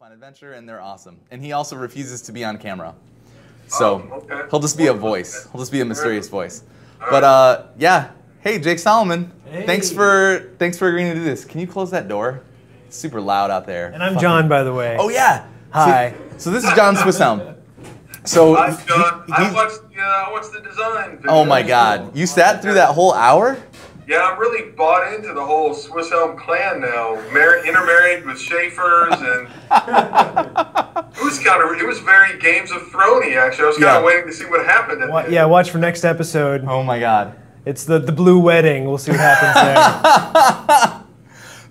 fun adventure, and they're awesome. And he also refuses to be on camera. So okay. He'll just be a voice. He'll just be a mysterious voice. But yeah. Hey, Jake Solomon. Hey. Thanks for agreeing to do this. Can you close that door? It's super loud out there. And I'm Fucking John, by the way. Oh yeah. Hi. So this is John Swisshelm. So I'm John. I watched the design video. Oh my God. You sat through that whole hour? Yeah, I'm really bought into the whole Swisshelm clan now. Intermarried with Schaefer's and it was very Games of Thrones-y, actually. I was kind of waiting to see what happened. Yeah, watch for next episode. Oh my God, it's the blue wedding. We'll see what happens there.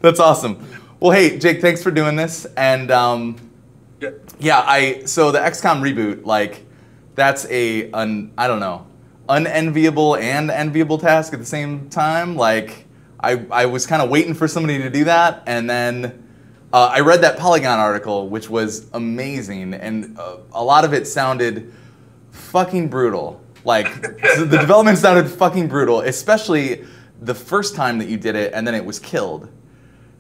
That's awesome. Well, hey Jake, thanks for doing this. And so the XCOM reboot, like that's I don't know. Unenviable and enviable task at the same time. Like, I was kind of waiting for somebody to do that, and then I read that Polygon article, which was amazing, and a lot of it sounded fucking brutal. Like, the development sounded fucking brutal, especially the first time that you did it, and then it was killed.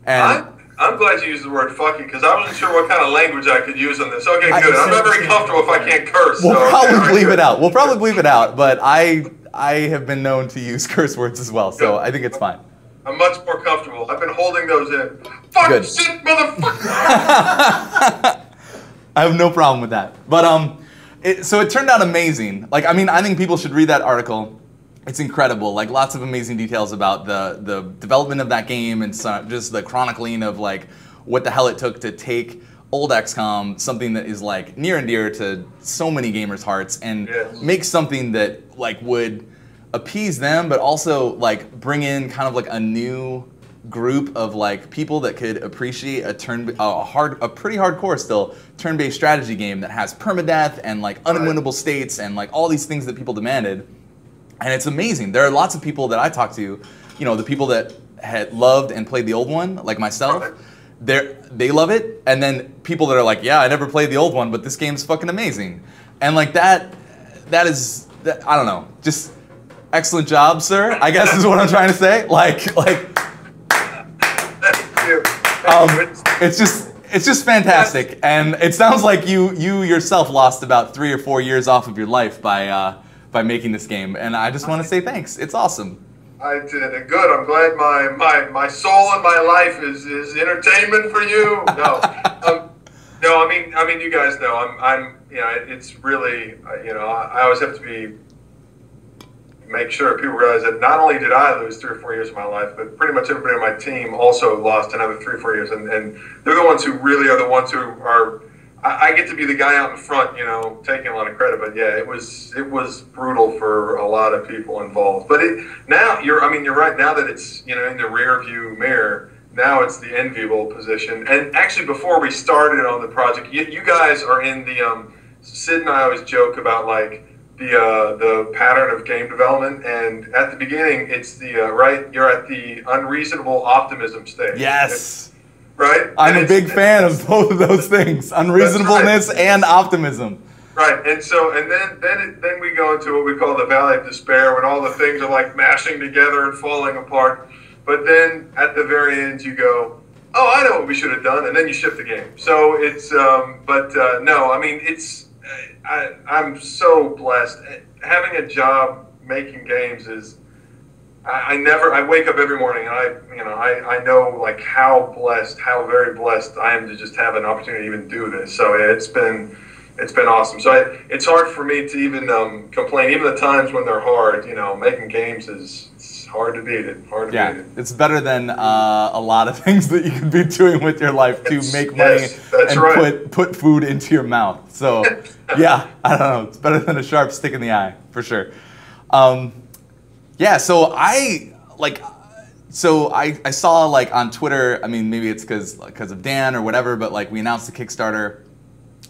And I'm glad you used the word fucking, because I wasn't sure what kind of language I could use on this. Okay, good. I'm not very comfortable if I can't curse. We'll probably leave it out. We'll probably leave it out, but I have been known to use curse words as well, so I think it's fine. I'm much more comfortable. I've been holding those in. Fuck shit, motherfucker! I have no problem with that. But so it turned out amazing. Like, I mean, I think people should read that article. It's incredible, like lots of amazing details about the development of that game and just the chronicling of like what the hell it took to take old XCOM, something that is like near and dear to so many gamers' hearts, and make something that like would appease them, but also like bring in kind of like a new group of like people that could appreciate a pretty hardcore still turn-based strategy game that has permadeath and like unwinnable states and like all these things that people demanded. And it's amazing. There are lots of people that I talk to, you know, the people that had loved and played the old one, like myself, they love it. And then people that are like, yeah, I never played the old one, but this game's fucking amazing. And like that is, I don't know, just excellent job, sir, I guess is what I'm trying to say. Like, it's just fantastic. And it sounds like you yourself lost about 3 or 4 years off of your life by making this game, and I just want to say thanks. It's awesome. I did it. Good. I'm glad my soul and my life is entertainment for you. No, no. I mean, you guys know. It's really. I always have to make sure people realize that not only did I lose 3 or 4 years of my life, but pretty much everybody on my team also lost another 3 or 4 years, and they're the ones who really are the ones who are. I get to be the guy out in front, you know, taking a lot of credit, but yeah, it was brutal for a lot of people involved. But you're right now that it's, you know, in the rear view mirror, now it's the enviable position. And actually before we started on the project, you guys are in the, Sid and I always joke about like the pattern of game development. And at the beginning, it's you're at the unreasonable optimism stage. Yes. Right? I'm a big fan of both of those things, unreasonableness and optimism. Right, and so, and then we go into what we call the valley of despair, when all the things are like mashing together and falling apart. But then at the very end, you go, "Oh, I know what we should have done," and then you shift the game. So it's, no, I mean, I'm so blessed. Having a job making games is. I wake up every morning and I know like how very blessed I am to just have an opportunity to even do this. So yeah, it's been awesome. So it's hard for me to even complain. Even the times when they're hard, you know, making games it's hard to beat it. Hard to beat it. It's better than a lot of things that you could be doing with your life to make money and right. put food into your mouth. So yeah, I don't know. It's better than a sharp stick in the eye for sure. Yeah, so I saw like on Twitter, I mean, maybe it's because of Dan or whatever, but like we announced the Kickstarter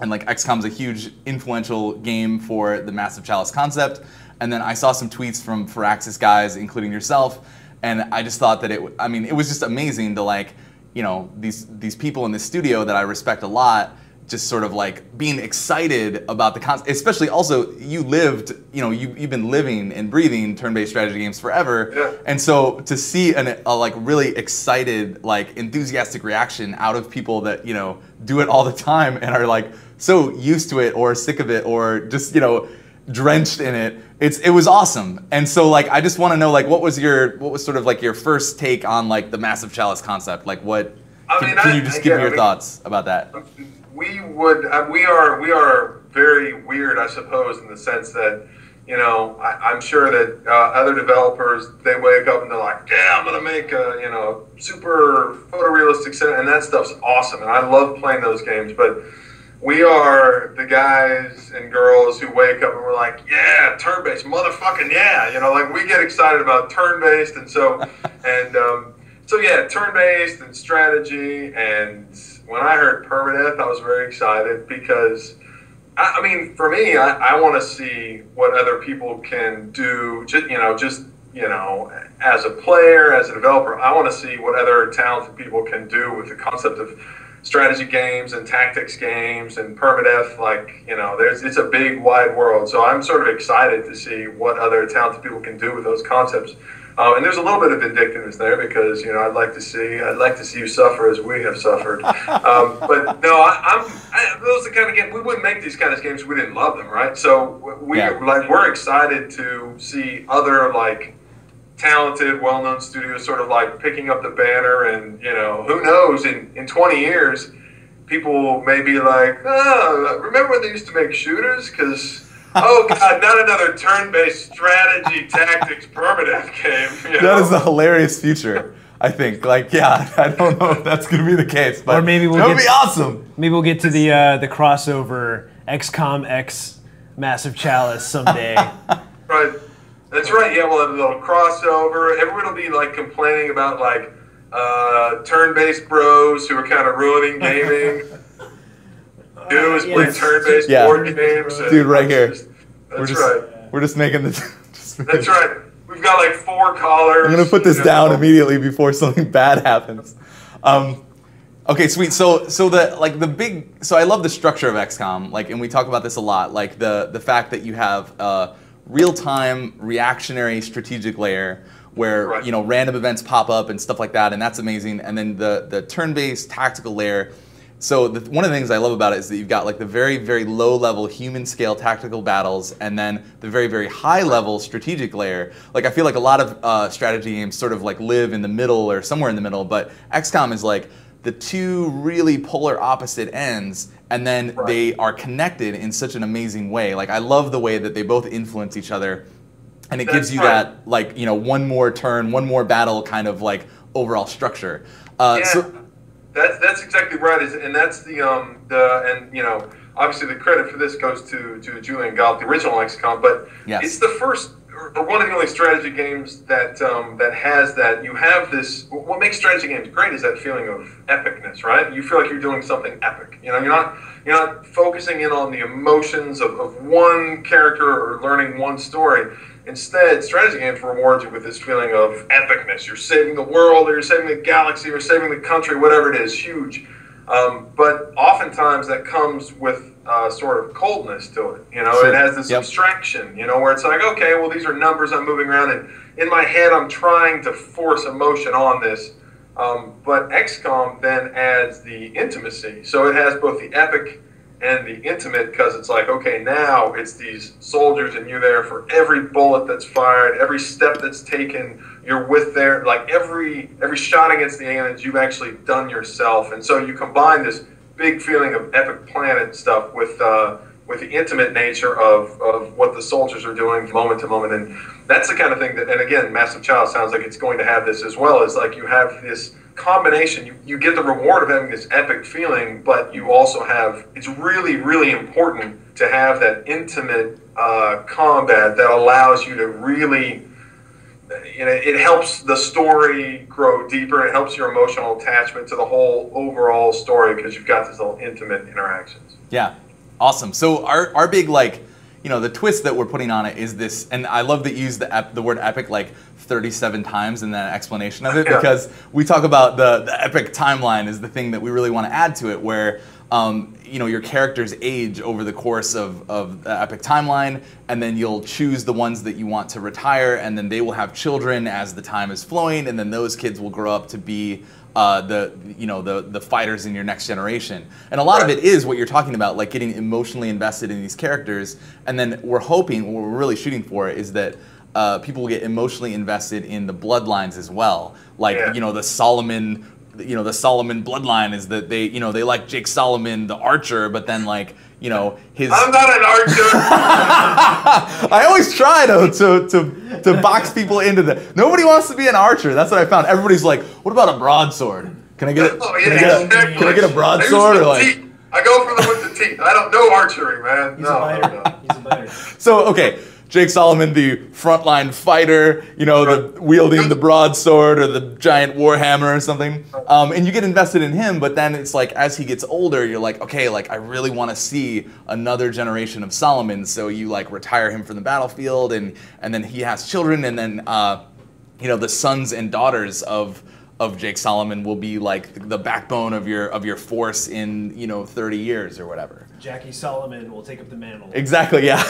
and like XCOM's a huge influential game for the Massive Chalice concept. And then I saw some tweets from Firaxis guys, including yourself. And I just thought that it was just amazing to like, you know, these people in this studio that I respect a lot just sort of like being excited about the concept, especially also you lived, you know, you've been living and breathing turn-based strategy games forever. Yeah. And so to see a like really excited, like enthusiastic reaction out of people that, you know, do it all the time and are like so used to it or sick of it or just, you know, drenched in it, it was awesome. And so like, I just want to know like, what was sort of like your first take on like the Massive Chalice concept? Like what, can you just give me your thoughts about that? We are very weird, I suppose, in the sense that, you know, I'm sure that other developers, they wake up and they're like, yeah, I'm gonna make a, you know, super photorealistic set, and that stuff's awesome, and I love playing those games, but we are the guys and girls who wake up and we're like, yeah, turn-based, motherfucking yeah, you know, like we get excited about turn-based, and so, and so yeah, turn-based and strategy. And when I heard Permadeath, I was very excited because, I mean, for me, I want to see what other people can do, just, you know, as a player, as a developer, I want to see what other talented people can do with the concept of strategy games and tactics games and Permadeath. Like, you know, it's a big, wide world. So I'm sort of excited to see what other talented people can do with those concepts. And there's a little bit of vindictiveness there because, you know, I'd like to see you suffer as we have suffered. But no, those are the kind of games, we wouldn't make these kind of games if we didn't love them, right? So we're excited to see other like talented, well-known studios sort of like picking up the banner, and, you know, who knows, in 20 years, people may be like, oh, remember when they used to make shooters? Because, oh God, not another turn-based strategy tactics Permadeath game. You know? That is a hilarious future, I think. Like, yeah, I don't know if that's going to be the case, but that would be awesome. Maybe we'll get to the crossover XCOM X Massive Chalice someday. Right. That's right. Yeah, we'll have a little crossover. Everyone will be like complaining about like turn-based bros who are kind of ruining gaming. Dude, was playing turn-based board games. Dude, right here. We're just making this. That's right. We've got like 4 collars. I'm gonna put this down immediately before something bad happens. Okay, sweet. So I love the structure of XCOM. Like, and we talk about this a lot. Like the fact that you have a real-time reactionary strategic layer where you know random events pop up and stuff like that, and that's amazing. And then the turn-based tactical layer. So one of the things I love about it is that you've got like the very, very low level human scale tactical battles, and then the very, very high level strategic layer. Like I feel like a lot of strategy games sort of like live in the middle or somewhere in the middle, but XCOM is like the two really polar opposite ends, and then they are connected in such an amazing way. Like I love the way that they both influence each other, and it gives you that like, you know, one more turn, one more battle kind of like overall structure. That's exactly right, and that's and you know, obviously the credit for this goes to Julian Gollop, the original XCOM, but it's the first or one of the only strategy games that that has that. You have this. What makes strategy games great is that feeling of epicness, right? You feel like you're doing something epic. You know, you're not focusing in on the emotions of one character or learning one story. Instead, strategy games reward you with this feeling of epicness. You're saving the world, or you're saving the galaxy, or saving the country, whatever it is, huge. But oftentimes that comes with sort of coldness to it. You know, it has this abstraction, you know, where it's like, okay, well, these are numbers I'm moving around, and in my head I'm trying to force emotion on this. But XCOM then adds the intimacy. So it has both the epic and the intimate, because it's like, okay, now it's these soldiers and you're there for every bullet that's fired, every step that's taken, you're with there, like every shot against the aliens you've actually done yourself. And so you combine this big feeling of epic planet stuff with the intimate nature of what the soldiers are doing moment to moment. And that's the kind of thing that, and again, Massive Chalice sounds like it's going to have this as well, is like you have this combination. You get the reward of having this epic feeling, but you also have, it's really, really important to have that intimate combat that allows you to really, you know, it helps the story grow deeper. It helps your emotional attachment to the whole overall story because you've got these little intimate interactions. Yeah. Awesome. So our big, like, you know, the twist that we're putting on it is this, and I love that you use the word epic like 37 times in that explanation of it, because we talk about the epic timeline is the thing that we really want to add to it, where you know, your characters age over the course of the epic timeline, and then you'll choose the ones that you want to retire, and then they will have children as the time is flowing, and then those kids will grow up to be the fighters in your next generation. And a lot of it is what you're talking about, like getting emotionally invested in these characters, and then we're hoping, what we're really shooting for is that people will get emotionally invested in the bloodlines as well. Like, you know, the Solomon, the Solomon bloodline is that they, they like Jake Solomon, the archer, but then like, his... I'm not an archer! I always try to box people into that. Nobody wants to be an archer. That's what I found. Everybody's like, what about a broadsword? Can I get a broadsword? Or like... I go for the with the teeth. I don't know archery, man. He's a biter. So, okay. Jake Solomon, the frontline fighter, the wielding the broadsword or the giant warhammer or something, and you get invested in him. But then it's like as he gets older, you're like, okay, like I really want to see another generation of Solomon. So you like retire him from the battlefield, and then he has children, and then the sons and daughters of Jake Solomon will be like the backbone of your force in 30 years or whatever. Jackie Solomon will take up the mantle. Exactly, yeah.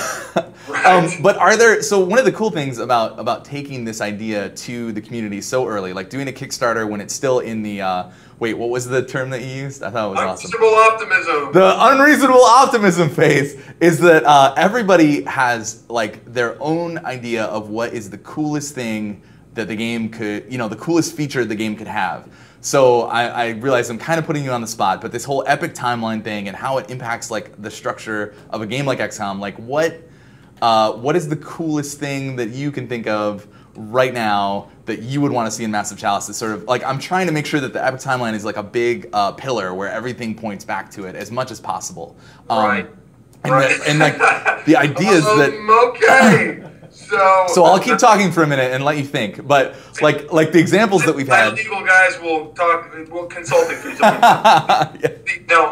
But are there, so one of the cool things about taking this idea to the community so early, like doing a Kickstarter when it's still in the, wait, what was the term that you used? I thought it was awesome. Unreasonable optimism. The unreasonable optimism phase is that everybody has like their own idea of what is the coolest thing that the game could, the coolest feature the game could have. So I realize I'm kind of putting you on the spot, but this whole epic timeline thing and how it impacts like the structure of a game like XCOM, like what is the coolest thing that you can think of right now that you would want to see in Massive Chalice? It's sort of like, I'm trying to make sure that the epic timeline is like a big pillar where everything points back to it as much as possible. And like the idea is that... Okay. So I'll keep talking for a minute and let you think, but like the examples that we've had. Legal guys will talk. We'll consult it. No,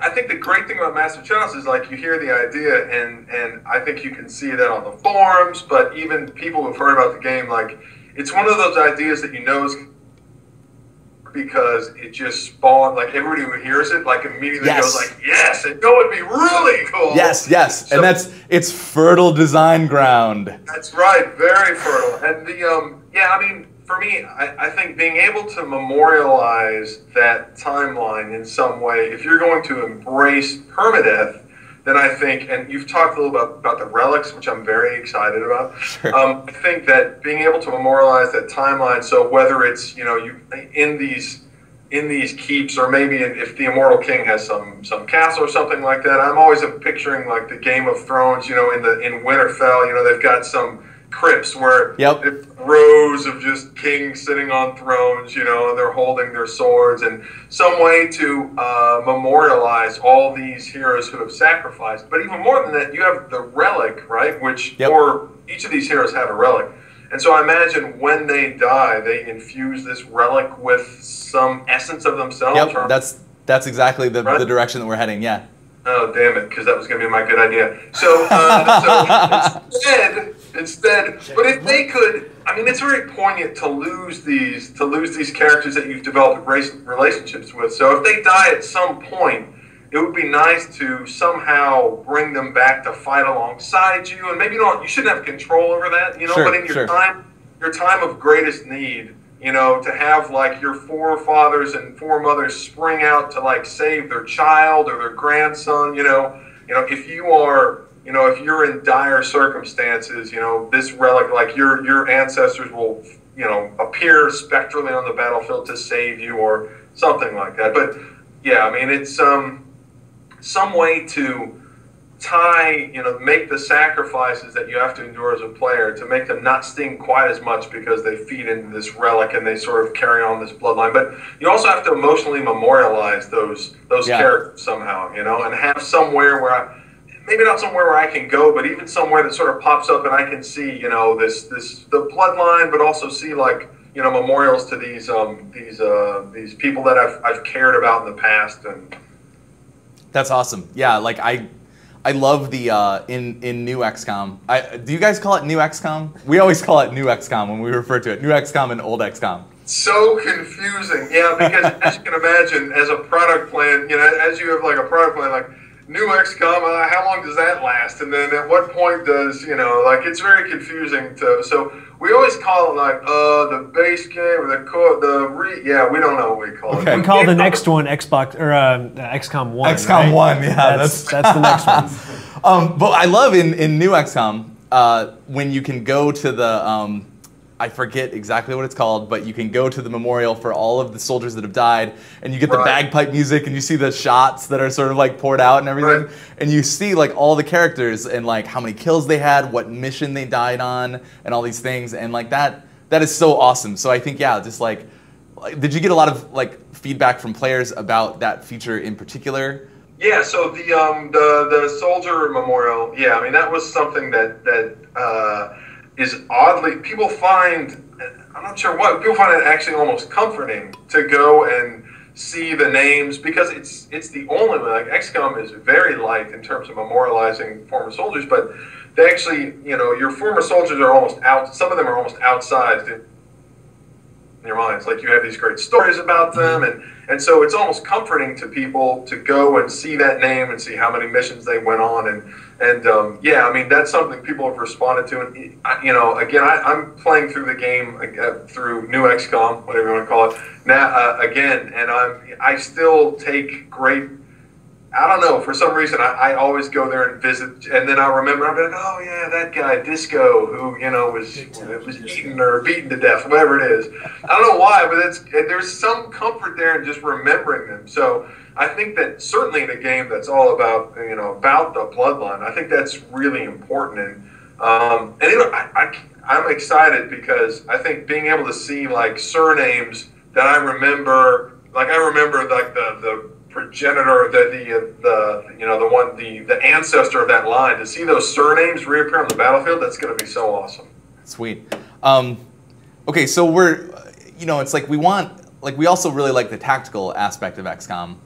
I think the great thing about Massive Chalice is like you hear the idea, and I think you can see that on the forums, but even people who've heard about the game, like it's one of those ideas that is. Because it just spawned, like everybody who hears it, like immediately goes like, yes, and that would be really cool. Yes, yes, so, and it's fertile design ground. That's right, very fertile. And the, yeah, I mean, for me, I think being able to memorialize that timeline in some way, if you're going to embrace permadeath, then I think, and you've talked a little about the relics, which I'm very excited about. Sure. I think that being able to memorialize that timeline, so whether it's you in these keeps, or maybe if the Immortal King has some castle or something like that, I'm always picturing like the Game of Thrones, in Winterfell, they've got some crypts where rows of just kings sitting on thrones, and they're holding their swords, and some way to memorialize all these heroes who have sacrificed. But even more than that, you have the relic, right? Which or each of these heroes had a relic, and so I imagine when they die, they infuse this relic with some essence of themselves. Yep, that's exactly the direction that we're heading. Yeah. Oh damn it! Because that was going to be my good idea. So, instead, but if they could, I mean, it's very poignant to lose these characters that you've developed relationships with. So if they die at some point, it would be nice to somehow bring them back to fight alongside you. And maybe you shouldn't have control over that, Sure, but in your time of greatest need, to have like your forefathers and foremothers spring out to like save their child or their grandson, if you are, if you're in dire circumstances, this relic, like your ancestors will, appear spectrally on the battlefield to save you or something like that. But yeah, I mean, it's some way to tie, make the sacrifices that you have to endure as a player to make them not sting quite as much because they feed into this relic and they sort of carry on this bloodline. But you also have to emotionally memorialize those characters somehow, and have somewhere where maybe not somewhere where I can go, but even somewhere that sort of pops up and I can see, the bloodline, but also see like, memorials to these people that I've cared about in the past. And that's awesome. Yeah, like I love the in new XCOM. Do you guys call it new XCOM? We always call it new XCOM when we refer to it. New XCOM and old XCOM. So confusing. Yeah, because as you can imagine, as a product plan, you know, as you have like a product plan, like new XCOM, how long does that last? And then at what point does, you know, like it's very confusing to, so we always call it like the base game or yeah, we don't know what we call it. We call the next one Xbox or XCOM 1. XCOM 1, yeah. That's the next one. But I love in new XCOM when you can go to the I forget exactly what it's called, but you can go to the memorial for all of the soldiers that have died, and you get the bagpipe music, and you see the shots that are sort of like poured out and everything, and you see like all the characters and like how many kills they had, what mission they died on, and all these things, and like that is so awesome. So I think just like did you get a lot of like feedback from players about that feature in particular? Yeah, so the soldier memorial, yeah, I mean that was something that is oddly, people find, I'm not sure what, people find it actually almost comforting to go and see the names, because it's the only way, like XCOM is very light in terms of memorializing former soldiers, but they actually, you know, your former soldiers are almost out, some of them are almost outsized in your minds, like you have these great stories about them, and so it's almost comforting to people to go and see that name and see how many missions they went on, and yeah, I mean, that's something people have responded to, and, you know, again, I'm playing through the game, through new XCOM, whatever you want to call it, now, again, and I still take great, I don't know, for some reason, I always go there and visit, and then I remember, I'll be like, oh yeah, that guy, Disco, who, you know, was eaten or beaten to death, whatever it is. I don't know why, but there's some comfort there in just remembering them. So I think that certainly in a game that's all about, you know, about the bloodline, I think that's really important. And you know, I'm excited because I think being able to see, like, surnames that I remember, like, the progenitor, the you know, the one, the ancestor of that line, to see those surnames reappear on the battlefield, that's going to be so awesome. Sweet. Okay, so we're, you know, it's like we want, like we also really like the tactical aspect of XCOM,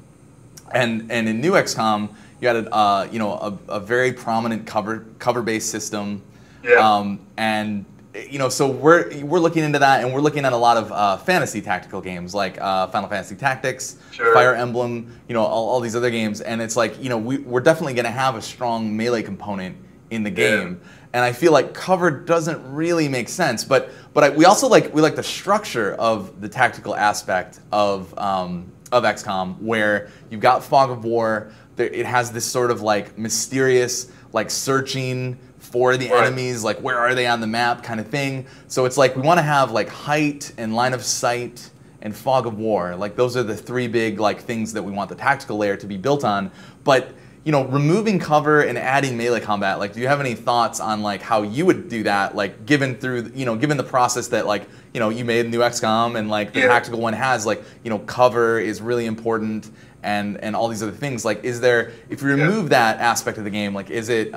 and in new XCOM you had you know, a very prominent cover-based system, yeah. And you know, so we're looking into that, and we're looking at a lot of fantasy tactical games like Final Fantasy Tactics, sure. Fire Emblem, you know, all these other games, and it's like, you know, we're definitely going to have a strong melee component in the game, yeah. And I feel like cover doesn't really make sense, but we also like the structure of the tactical aspect of XCOM, where you've got Fog of War, it has this sort of like mysterious like searching for the enemies, like where are they on the map kind of thing. So it's like we want to have like height and line of sight and Fog of War. Like those are the three big like things that we want the tactical layer to be built on. But you know, removing cover and adding melee combat, like do you have any thoughts on like how you would do that, like given the process that like, you know, you made new XCOM and like the tactical one has like, you know, cover is really important and all these other things. Like is there, if you remove that aspect of the game, like is it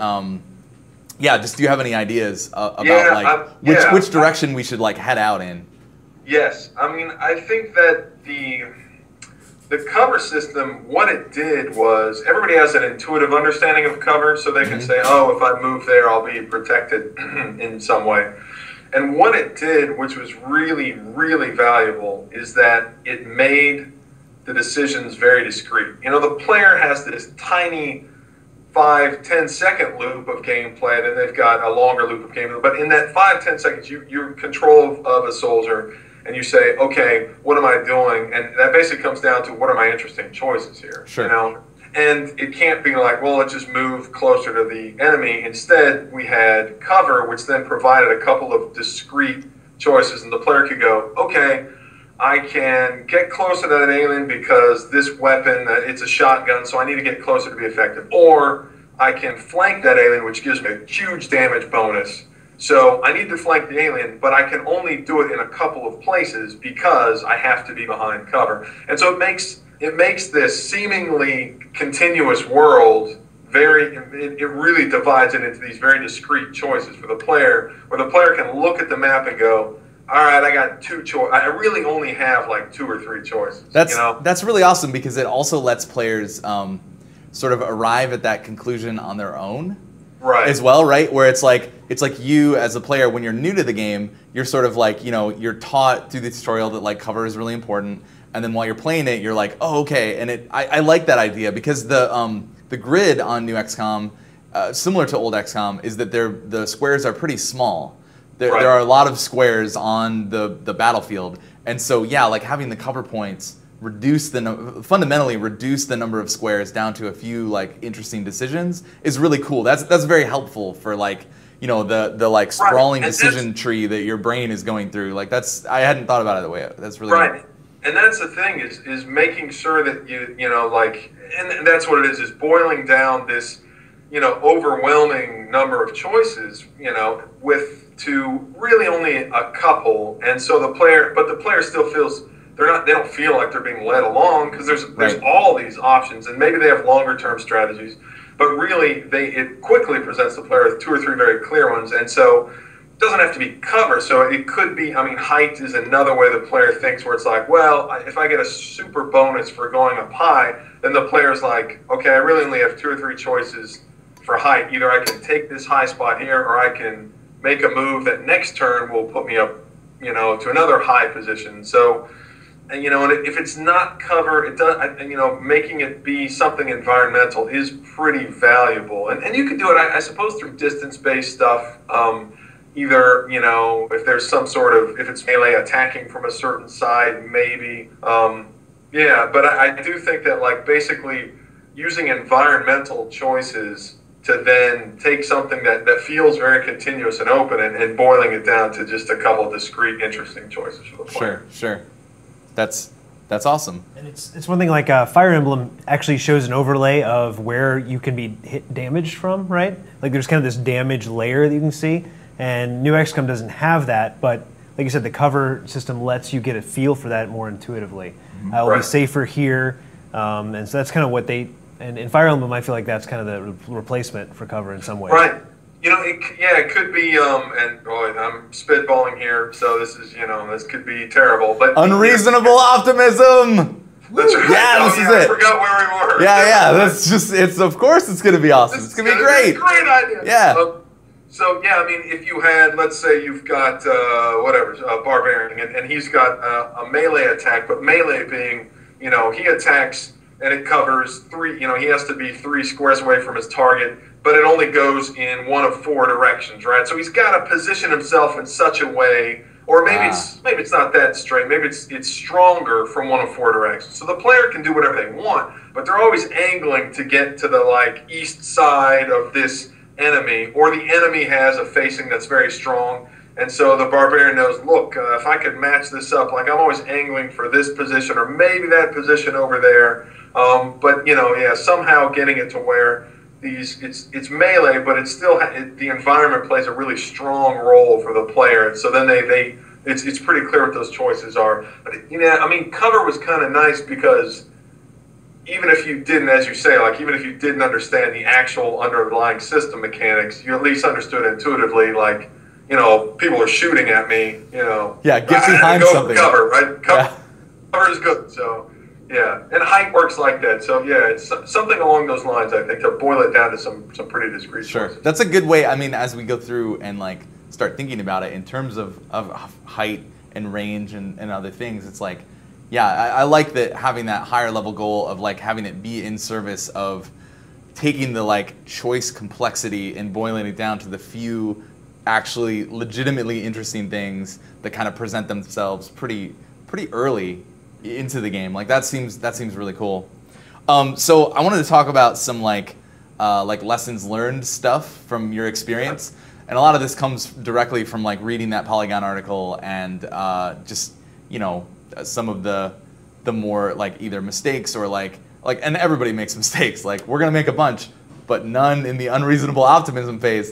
yeah, just do you have any ideas about like which direction we should like head out in? Yes, I mean, I think that the cover system, what it did was everybody has an intuitive understanding of cover, so they can say, oh, if I move there, I'll be protected in some way. And what it did, which was really, really valuable, is that it made the decisions very discreet. You know, the player has this tiny 5-10 second loop of gameplay, and then they've got a longer loop of gameplay. But in that 5-10 seconds, you're in control of a soldier, and you say, okay, what am I doing? And that basically comes down to what are my interesting choices here, sure. You know? And it can't be like, well, let's just move closer to the enemy. Instead, we had cover, which then provided a couple of discrete choices, and the player could go, okay, I can get closer to that alien because this weapon, it's a shotgun, so I need to get closer to be effective. Or I can flank that alien, which gives me a huge damage bonus. So I need to flank the alien, but I can only do it in a couple of places because I have to be behind cover. And so it makes this seemingly continuous world very, it really divides it into these very discrete choices for the player, where the player can look at the map and go, all right, I got two choices. I really only have like 2 or 3 choices. That's, you know? That's really awesome, because it also lets players sort of arrive at that conclusion on their own. right. as well, right? Where it's like you as a player, when you're new to the game, you're sort of like, you know, you're taught through the tutorial that like cover is really important, and then while you're playing it, you're like, oh, okay. And it, I like that idea because the grid on new XCOM, similar to old XCOM, is that the squares are pretty small. There, right. there are a lot of squares on the battlefield, and so yeah, like having the cover points fundamentally reduce the number of squares down to a few like interesting decisions is really cool. That's very helpful for like, you know, the like sprawling right. decision tree that your brain is going through. Like that's, I hadn't thought about it that way. That's really right. helpful. And that's the thing is making sure that you know, like, and that's what it is boiling down this, you know, overwhelming number of choices, you know, to really only a couple. And so the player, but the player still feels they don't feel like they're being led along because there's right. all these options, and maybe they have longer term strategies, but really it quickly presents the player with two or three very clear ones, and so it doesn't have to be cover. So it could be, I mean, height is another way the player thinks, where it's like, well, if I get a super bonus for going up high, then the player's like, okay, I really only have two or three choices for height. Either I can take this high spot here, or I can make a move that next turn will put me up, you know, to another high position. So. And, you know, and if it's not cover, it does. And, you know, making it be something environmental is pretty valuable. And you can do it, I suppose, through distance-based stuff. Either, you know, if there's some sort of, if it's melee attacking from a certain side, maybe. Yeah, but I do think that, like, basically using environmental choices to then take something that feels very continuous and open and boiling it down to just a couple of discrete, interesting choices for the player. Sure, sure. That's awesome. And it's one thing, like Fire Emblem actually shows an overlay of where you can be damaged from, right? Like there's kind of this damage layer that you can see, and new XCOM doesn't have that, but like you said, the cover system lets you get a feel for that more intuitively. Mm-hmm. I'll be safer here, and so that's kind of what they, and in Fire Emblem I feel like that's kind of the replacement for cover in some ways. Right. You know, it could be, and boy, I'm spitballing here, so this is, you know, this could be terrible, but unreasonable optimism. That's right. Yeah, this is it. I forgot where we were. Yeah, that's just, it's, of course it's going to be awesome. It's going to be great. Great idea. Yeah. So yeah, I mean, if you had, let's say you've got a barbarian, and he's got a melee attack, but melee being, you know, he attacks and it covers three, you know, he has to be 3 squares away from his target, but it only goes in one of 4 directions, right? So he's got to position himself in such a way, or maybe it's not that straight. Maybe it's stronger from one of 4 directions. So the player can do whatever they want, but they're always angling to get to the like east side of this enemy, or the enemy has a facing that's very strong, and so the barbarian knows, look, if I could match this up, like I'm always angling for this position or maybe that position over there. But you know, yeah, somehow getting it to where it's melee, but it's still the environment plays a really strong role for the player. So then it's pretty clear what those choices are. But you know, I mean, cover was kind of nice because even if you didn't, as you say, like even if you didn't understand the actual underlying system mechanics, you at least understood intuitively, like, you know, people are shooting at me, you know. Yeah, get behind something. Cover, right? Cover is good. So. Yeah, and height works like that. So yeah, it's something along those lines, I think, to boil it down to some pretty discrete sure. choices. That's a good way, I mean, as we go through and like start thinking about it in terms of height and range and other things, it's like, yeah, I like that having that higher level goal of like having it be in service of taking the like choice complexity and boiling it down to the few actually legitimately interesting things that kind of present themselves pretty early into the game. Like that seems really cool. So I wanted to talk about some like lessons learned stuff from your experience, and a lot of this comes directly from like reading that Polygon article and just, you know, some of the more like either mistakes or like and everybody makes mistakes. Like we're gonna make a bunch, but none in the unreasonable optimism phase.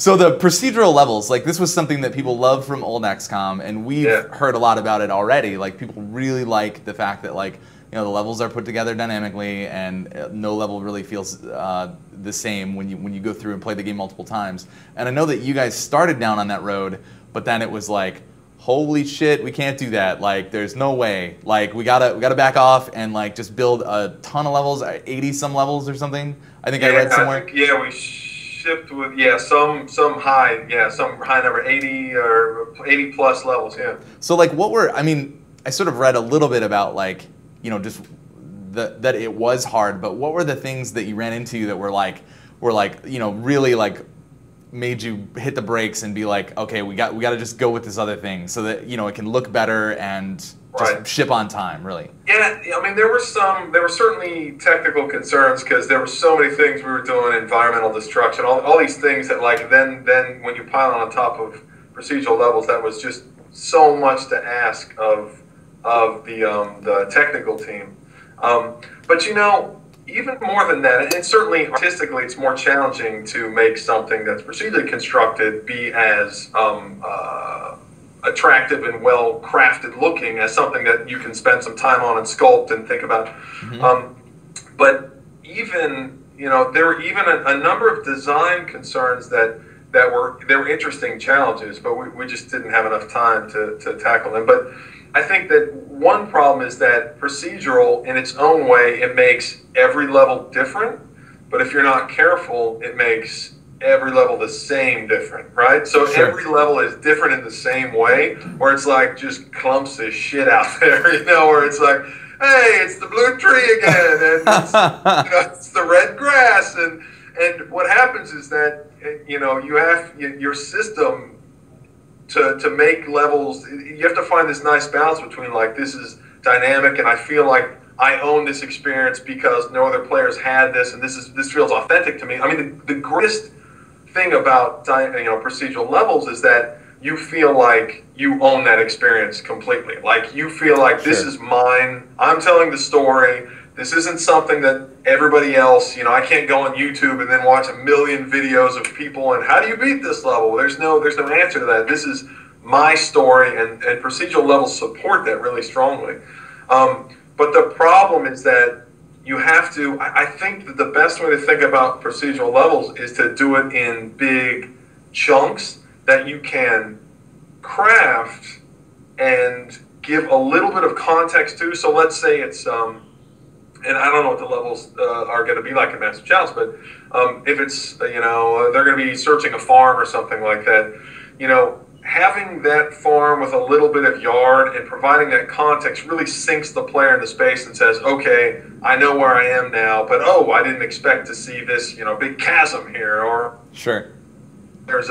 So the procedural levels, like this was something that people love from old XCOM, and we've heard a lot about it already. Like people really like the fact that like, you know, the levels are put together dynamically, and no level really feels the same when you go through and play the game multiple times. And I know that you guys started down on that road, but then it was like, holy shit, we can't do that. Like, there's no way. Like, we gotta back off and like just build a ton of levels, 80 some levels or something. I think I read somewhere. I think, yeah, we shipped with some high number, 80 or 80 plus levels. Yeah. So like, what were? I mean, I sort of read a little bit about like, you know, just that it was hard. But what were the things that you ran into that were like, you know, really like, made you hit the brakes and be like, okay, we got to just go with this other thing so that, you know, it can look better and just ship on time, really? Yeah, I mean, there were certainly technical concerns because there were so many things we were doing, environmental destruction, all these things that like then when you pile on top of procedural levels, that was just so much to ask of the technical team. But you know, even more than that, and certainly artistically, it's more challenging to make something that's procedurally constructed be as attractive and well-crafted looking as something that you can spend some time on and sculpt and think about. Mm-hmm. But even, you know, there were even a number of design concerns that were interesting challenges, but we just didn't have enough time to tackle them. But I think that one problem is that procedural, in its own way, it makes every level different. But if you're not careful, it makes every level the same different, right? So sure. Every level is different in the same way, where it's like just clumps of shit out there, you know, where it's like, hey, it's the blue tree again, and it's, you know, it's the red grass. And what happens is that, you know, you have your system... To make levels, you have to find this nice balance between like, this is dynamic and I feel like I own this experience because no other players had this, and this feels authentic to me. I mean, the greatest thing about, you know, procedural levels is that you feel like you own that experience completely. Like, you feel like this is mine. I'm telling the story. This isn't something that everybody else, you know, I can't go on YouTube and then watch a million videos of people and how do you beat this level? There's no answer to that. This is my story, and procedural levels support that really strongly. But the problem is that you have to, I think that the best way to think about procedural levels is to do it in big chunks that you can craft and give a little bit of context to. So let's say it's... and I don't know what the levels are going to be like in Massive Chalice, but if it's, you know, they're going to be searching a farm or something like that, you know, having that farm with a little bit of yard and providing that context really sinks the player in the space and says, okay, I know where I am now, but oh, I didn't expect to see this, you know, big chasm here, or sure, there's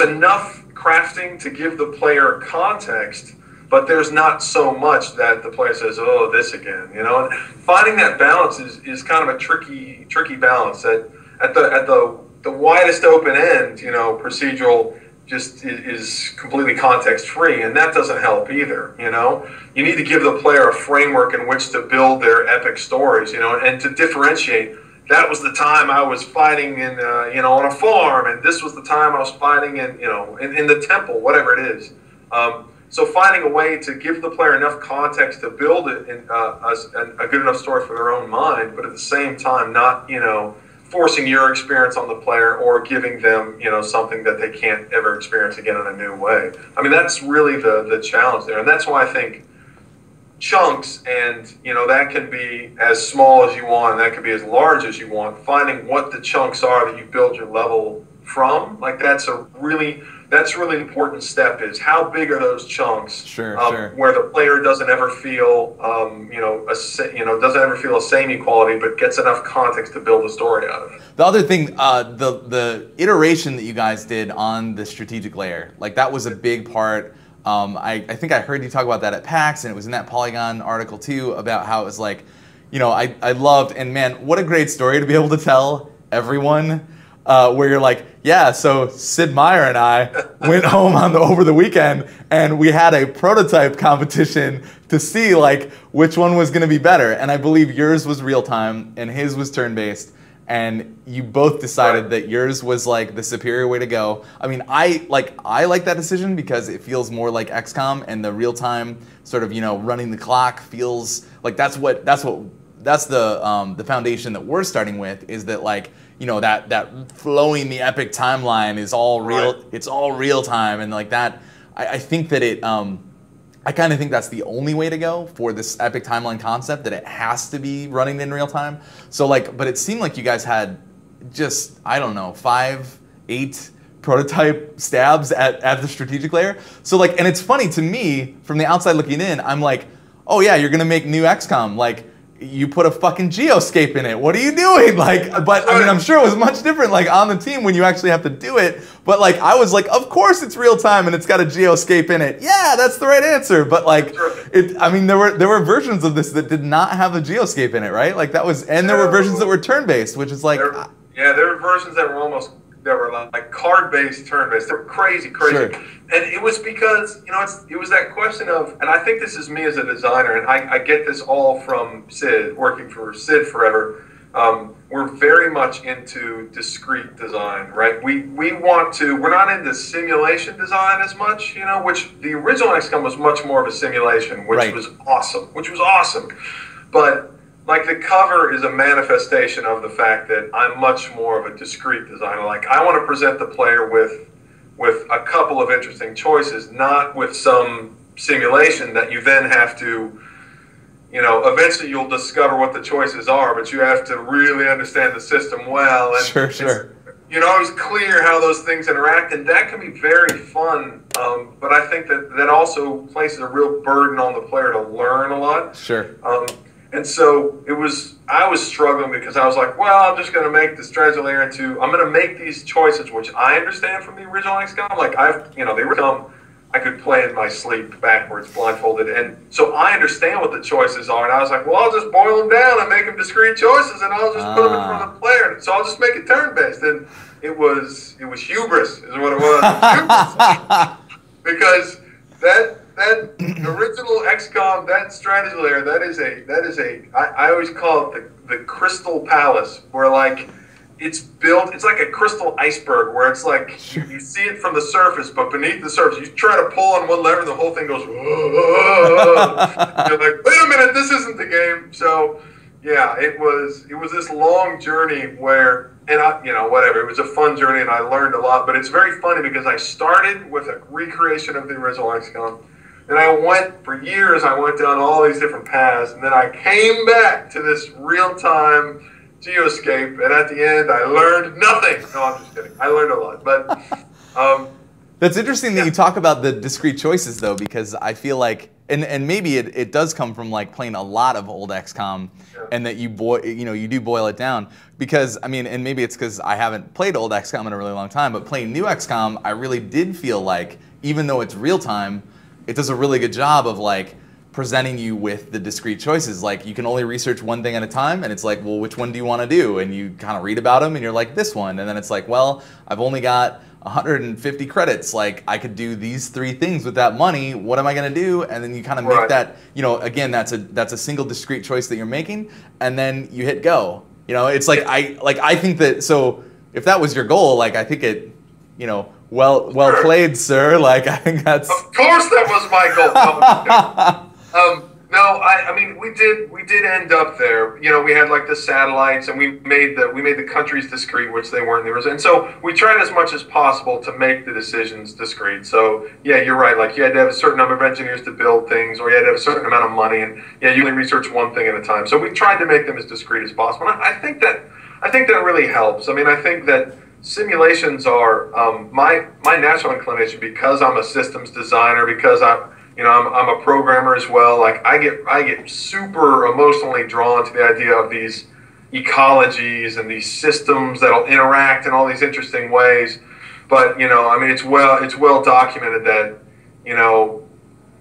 enough crafting to give the player context. But there's not so much that the player says, oh, this again, you know. And finding that balance is kind of a tricky balance. At the widest open end, you know, procedural just is completely context-free, and that doesn't help either, you know. You need to give the player a framework in which to build their epic stories, you know, and to differentiate. That was the time I was fighting in, you know, on a farm, and this was the time I was fighting in, you know, in the temple, whatever it is. So finding a way to give the player enough context to build it in a good enough story for their own mind, but at the same time not, you know, forcing your experience on the player or giving them, you know, something that they can't ever experience again in a new way. I mean, that's really the challenge there. And that's why I think chunks, and, you know, that can be as small as you want and that can be as large as you want. Finding what the chunks are that you build your level from, like, that's a really important step, is how big are those chunks? Sure, sure. Where the player doesn't ever feel, you know, doesn't ever feel a samey quality, but gets enough context to build a story out of it. The other thing, the iteration that you guys did on the strategic layer, like, that was a big part. I think I heard you talk about that at PAX, and it was in that Polygon article too, about how it was like, you know, I loved, and man, what a great story to be able to tell everyone. Where you're like, yeah, so Sid Meier and I went home over the weekend, and we had a prototype competition to see like which one was going to be better. And I believe yours was real time and his was turn-based, and you both decided that yours was like the superior way to go. I mean, I like that decision because it feels more like XCOM, and the real time sort of, you know, running the clock feels like that's the foundation that we're starting with, is that like, you know, that flowing the epic timeline is all real. It's all real time, and like that, I think that it, I kind of think that's the only way to go for this epic timeline concept, that it has to be running in real time. So like, but it seemed like you guys had just, I don't know, 5, 8 prototype stabs at the strategic layer. So like, and it's funny to me, from the outside looking in, I'm like, oh yeah, you're gonna make new XCOM. Like, you put a fucking geoscape in it. What are you doing? Like, but I mean, I'm sure it was much different like on the team when you actually have to do it. But like, I was like, of course it's real time and it's got a geoscape in it. Yeah, that's the right answer. But like, it, I mean, there were versions of this that did not have a geoscape in it, right? Like that was, and there were versions that were turn-based, which is like. There were versions that were almost, that were like card-based, turn-based. They were crazy, crazy. Sure. And it was because, you know, it was that question of, and I think this is me as a designer, and I get this all from Sid, working for Sid forever. We're very much into discrete design, right? We want to, we're not into simulation design as much, you know, which the original XCOM was much more of a simulation, which right. was awesome, But like the cover is a manifestation of the fact that I'm much more of a discrete designer. Like I want to present the player with a couple of interesting choices, not with some simulation that you then have to, you know, eventually you'll discover what the choices are, but you have to really understand the system well. And sure. You know, it's clear how those things interact, and that can be very fun. But I think that that also places a real burden on the player to learn a lot. Sure. And so it was, I was struggling because I was like, well, I'm just going to make this treasure layer into, I'm going to make these choices, which I understand from the original XCOM. Like I've, you know, they were dumb. I could play in my sleep backwards, blindfolded. And so I understand what the choices are. And I was like, well, I'll just boil them down and make them discrete choices and I'll just put them in front of the player. So I'll just make it turn-based. And it was hubris is what it was. Because that original XCOM, that strategy layer, that is a, I always call it the Crystal Palace, where like it's built, it's like a crystal iceberg where it's like you see it from the surface, but beneath the surface, you try to pull on one lever and the whole thing goes, whoa. You're like, wait a minute, this isn't the game. So yeah, it was this long journey where, and I, you know, whatever, it was a fun journey and I learned a lot, but it's very funny because I started with a recreation of the original XCOM. And I went, for years, I went down all these different paths, and then I came back to this real-time geoscape, and at the end, I learned nothing. No, I'm just kidding. I learned a lot, but... That's interesting that you talk about the discrete choices, though, because I feel like, and maybe it does come from, like, playing a lot of old XCOM, and that you do boil it down, because, I mean, and maybe it's because I haven't played old XCOM in a really long time, but playing new XCOM, I really did feel like, even though it's real-time, it does a really good job of like presenting you with the discrete choices. Like you can only research one thing at a time and it's like, well, which one do you want to do? And you kind of read about them and you're like, this one. And then it's like, well, I've only got 150 credits. Like I could do these 3 things with that money. What am I going to do? And then you kind of make that, you know, again, that's a single discrete choice that you're making. And then you hit go, you know, it's like, I think that, so if that was your goal, like, I think it, you know, Well played, sir. Like I think that's. Of course, that was my goal. No, I mean, we did end up there. You know, we had like the satellites, and we made the countries discrete, which they weren't. And so we tried as much as possible to make the decisions discrete. So yeah, you're right. Like you had to have a certain number of engineers to build things, or you had to have a certain amount of money, and yeah, you only research one thing at a time. So we tried to make them as discrete as possible. And I think that really helps. I mean, I think that. Simulations are my natural inclination because I'm a systems designer, because I'm a programmer as well. Like I get super emotionally drawn to the idea of these ecologies and these systems that'll interact in all these interesting ways. But you know, I mean, it's well documented that you know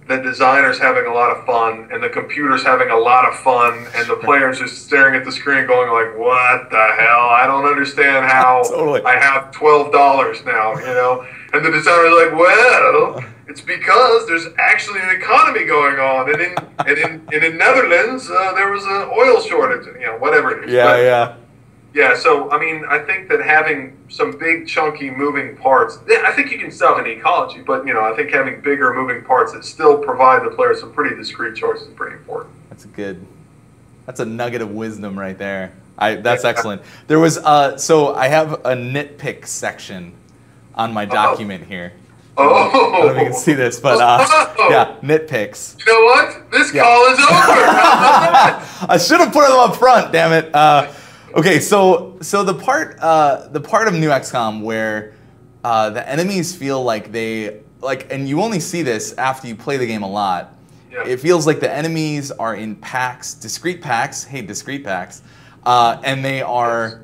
the designer's having a lot of fun and the computer's having a lot of fun and the player's just staring at the screen going like, what the hell? I don't understand how totally. I have $12 now, you know? And the designer's like, well, it's because there's actually an economy going on. And in Netherlands, there was an oil shortage, you know, whatever it is. Yeah, so, I mean, I think that having some big, chunky moving parts, I think you can still have an ecology, but, you know, I think having bigger moving parts that still provide the player some pretty discrete choices is pretty important. That's a nugget of wisdom right there. That's excellent. There was, so I have a nitpick section on my document here. Oh. I don't know if you can see this, but yeah, nitpicks. You know what? This call is over. I should have put them up front. Damn it. Okay, so the part of New XCOM where the enemies feel like they and you only see this after you play the game a lot. Yeah. It feels like the enemies are in packs, discrete packs. Hey, discrete packs, and they are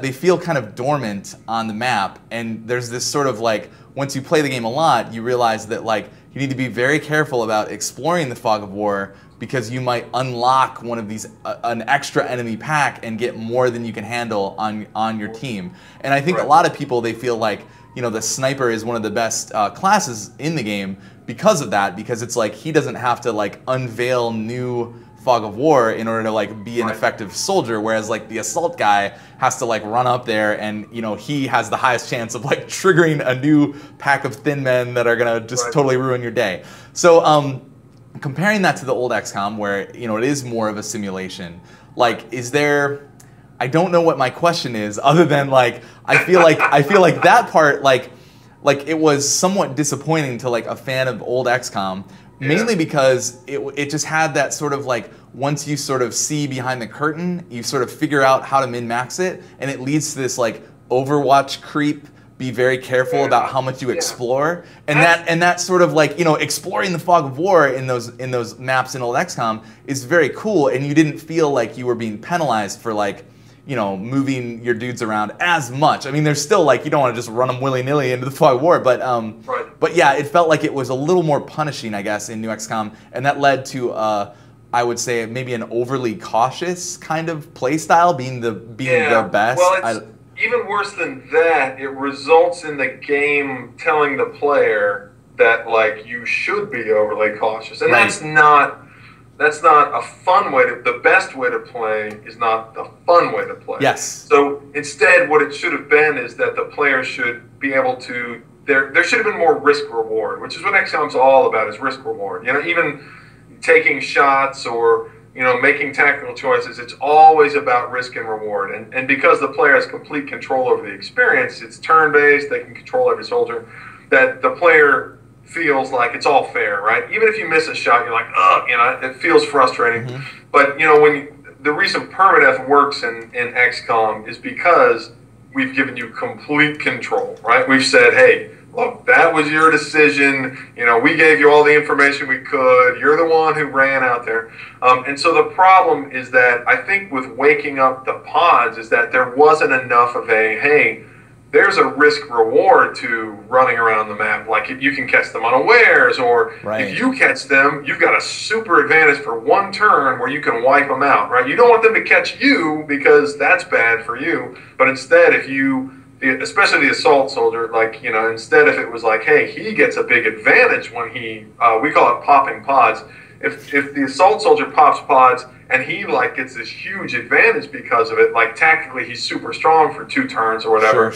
they feel kind of dormant on the map. And there's this sort of like, once you play the game a lot, you realize that like you need to be very careful about exploring the fog of war, because you might unlock one of these an extra enemy pack and get more than you can handle on your team. And I think a lot of people, they feel like, you know, the sniper is one of the best classes in the game because of that, because it's like he doesn't have to like unveil new fog of war in order to like be an effective soldier, whereas like the assault guy has to like run up there and, you know, he has the highest chance of like triggering a new pack of thin men that are gonna just totally ruin your day. So comparing that to the old XCOM, where, you know, it is more of a simulation, like, is there, I don't know what my question is, other than like, I feel like that part, like it was somewhat disappointing to like a fan of old XCOM, mainly because it just had that sort of like, once you sort of see behind the curtain, you sort of figure out how to min-max it, and it leads to this like Overwatch creep. Be very careful about how much you explore, and that sort of like, you know, exploring the fog of war in those maps in old XCOM is very cool, and you didn't feel like you were being penalized for like, you know, moving your dudes around as much. I mean, there's still like, you don't want to just run them willy-nilly into the fog of war, but yeah, it felt like it was a little more punishing, I guess, in New XCOM, and that led to I would say maybe an overly cautious kind of play style, being the best. Well, even worse than that, it results in the game telling the player that like you should be overly cautious, and that's not a fun way to. The best way to play is not the fun way to play. Yes. So instead, what it should have been is that the player should be able to. There should have been more risk reward, which is what XCOM's all about, is risk reward. You know, even taking shots or, you know, making tactical choices, it's always about risk and reward. And because the player has complete control over the experience, it's turn-based, they can control every soldier, that the player feels like it's all fair, right? Even if you miss a shot, you're like, ugh, you know, it feels frustrating. Mm-hmm. But, you know, the reason permadeath works in XCOM is because we've given you complete control, right? We've said, hey, look, that was your decision. You know, we gave you all the information we could. You're the one who ran out there. And so the problem is that I think with waking up the pods is that there wasn't enough of a, hey, there's a risk reward to running around the map. Like you can catch them unawares, or if you catch them, you've got a super advantage for one turn where you can wipe them out, right? You don't want them to catch you because that's bad for you. But instead, if you, especially the assault soldier, like, you know, instead if it was like, hey, he gets a big advantage when he, we call it popping pods. If the assault soldier pops pods and he like gets this huge advantage because of it, like tactically he's super strong for 2 turns or whatever.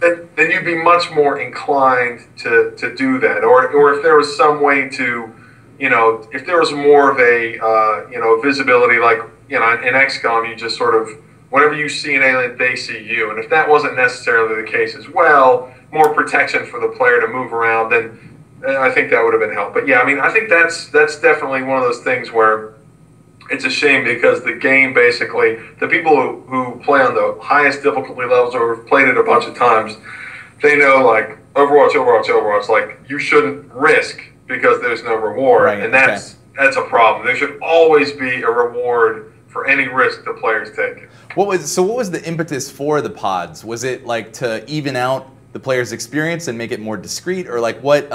Then you'd be much more inclined to do that. Or if there was some way to, you know, if there was more of a, you know, visibility, like, you know, in XCOM you just sort of, whenever you see an alien, they see you. And if that wasn't necessarily the case as well, more protection for the player to move around, then I think that would have been helped. But yeah, I mean, I think that's definitely one of those things where it's a shame, because the game basically, the people who play on the highest difficulty levels or have played it a bunch of times, they know like Overwatch, like you shouldn't risk because there's no reward. And that's a problem. There should always be a reward for any risk the player's taking. What was the impetus for the pods? Was it like to even out the player's experience and make it more discreet, or like what?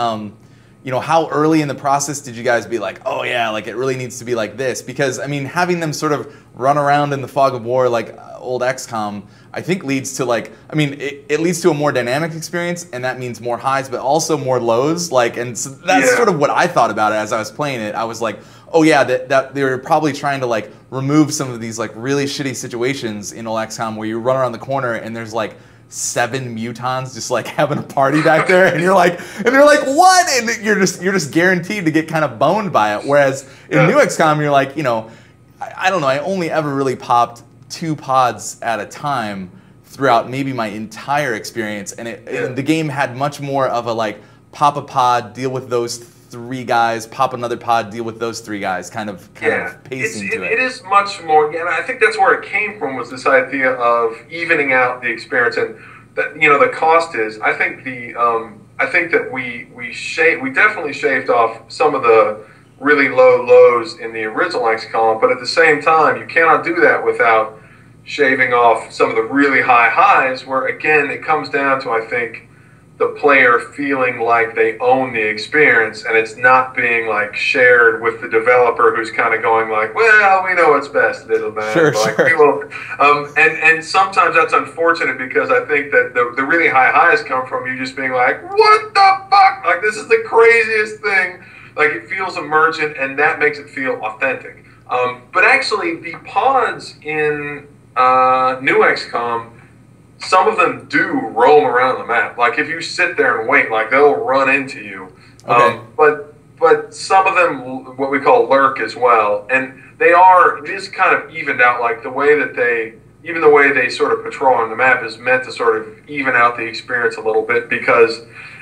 You know, how early in the process did you guys be like, oh yeah, like it really needs to be like this? Because I mean, having them sort of run around in the fog of war like old XCOM, I think leads to like, I mean, it leads to a more dynamic experience, and that means more highs, but also more lows. Like, and so that's sort of what I thought about it as I was playing it. I was like, oh yeah, that they were probably trying to like remove some of these like really shitty situations in old XCOM where you run around the corner and there's like 7 mutons just like having a party back there, and you're like, and they're like, what? And you're just guaranteed to get kind of boned by it. Whereas in New XCOM, you're like, you know, I don't know, I only ever really popped 2 pods at a time throughout maybe my entire experience, and the game had much more of a like, pop a pod, deal with those three guys, pop another pod, deal with those three guys, kind of pacing to it. It is much more, and I think that's where it came from, was this idea of evening out the experience, and that, you know, the cost is, I think the I think that we definitely shaved off some of the really low lows in the original XCOM, but at the same time, you cannot do that without shaving off some of the really high highs, where again it comes down to, I think, the player feeling like they own the experience, and it's not being like shared with the developer, who's kind of going like, well, we know what's best, little man. Sure, like, sure. And sometimes that's unfortunate, because I think that the really high highs come from you just being like, what the fuck? Like, this is the craziest thing. Like, it feels emergent, and that makes it feel authentic. But actually, the pods in New XCOM, some of them do roam around the map. Like, if you sit there and wait, like, they'll run into you. Okay. But some of them, what we call lurk as well, and they are just kind of evened out. Like, the way that they, even the way they sort of patrol on the map is meant to sort of even out the experience a little bit, because,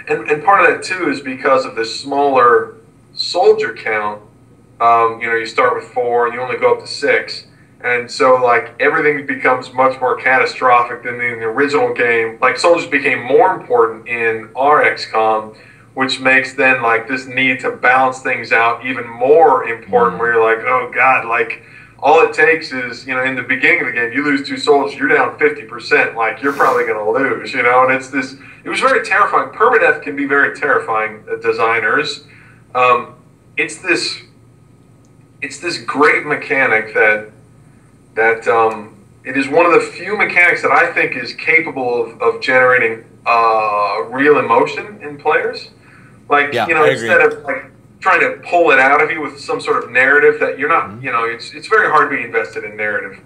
and part of that too is because of the smaller soldier count. You know, you start with 4 and you only go up to 6. And so, like, everything becomes much more catastrophic than in the original game. Like, soldiers became more important in our XCOM, which makes then, like, this need to balance things out even more important, where you're like, oh, God, like, all it takes is, you know, in the beginning of the game, you lose 2 soldiers, you're down 50%. Like, you're probably going to lose, you know? And it's this, it was very terrifying. Permadeath can be very terrifying, designers. It's this great mechanic that it is one of the few mechanics that I think is capable of generating real emotion in players. Like, yeah, you know, instead of like trying to pull it out of you with some sort of narrative that you're not, you know, it's very hard to be invested in narrative.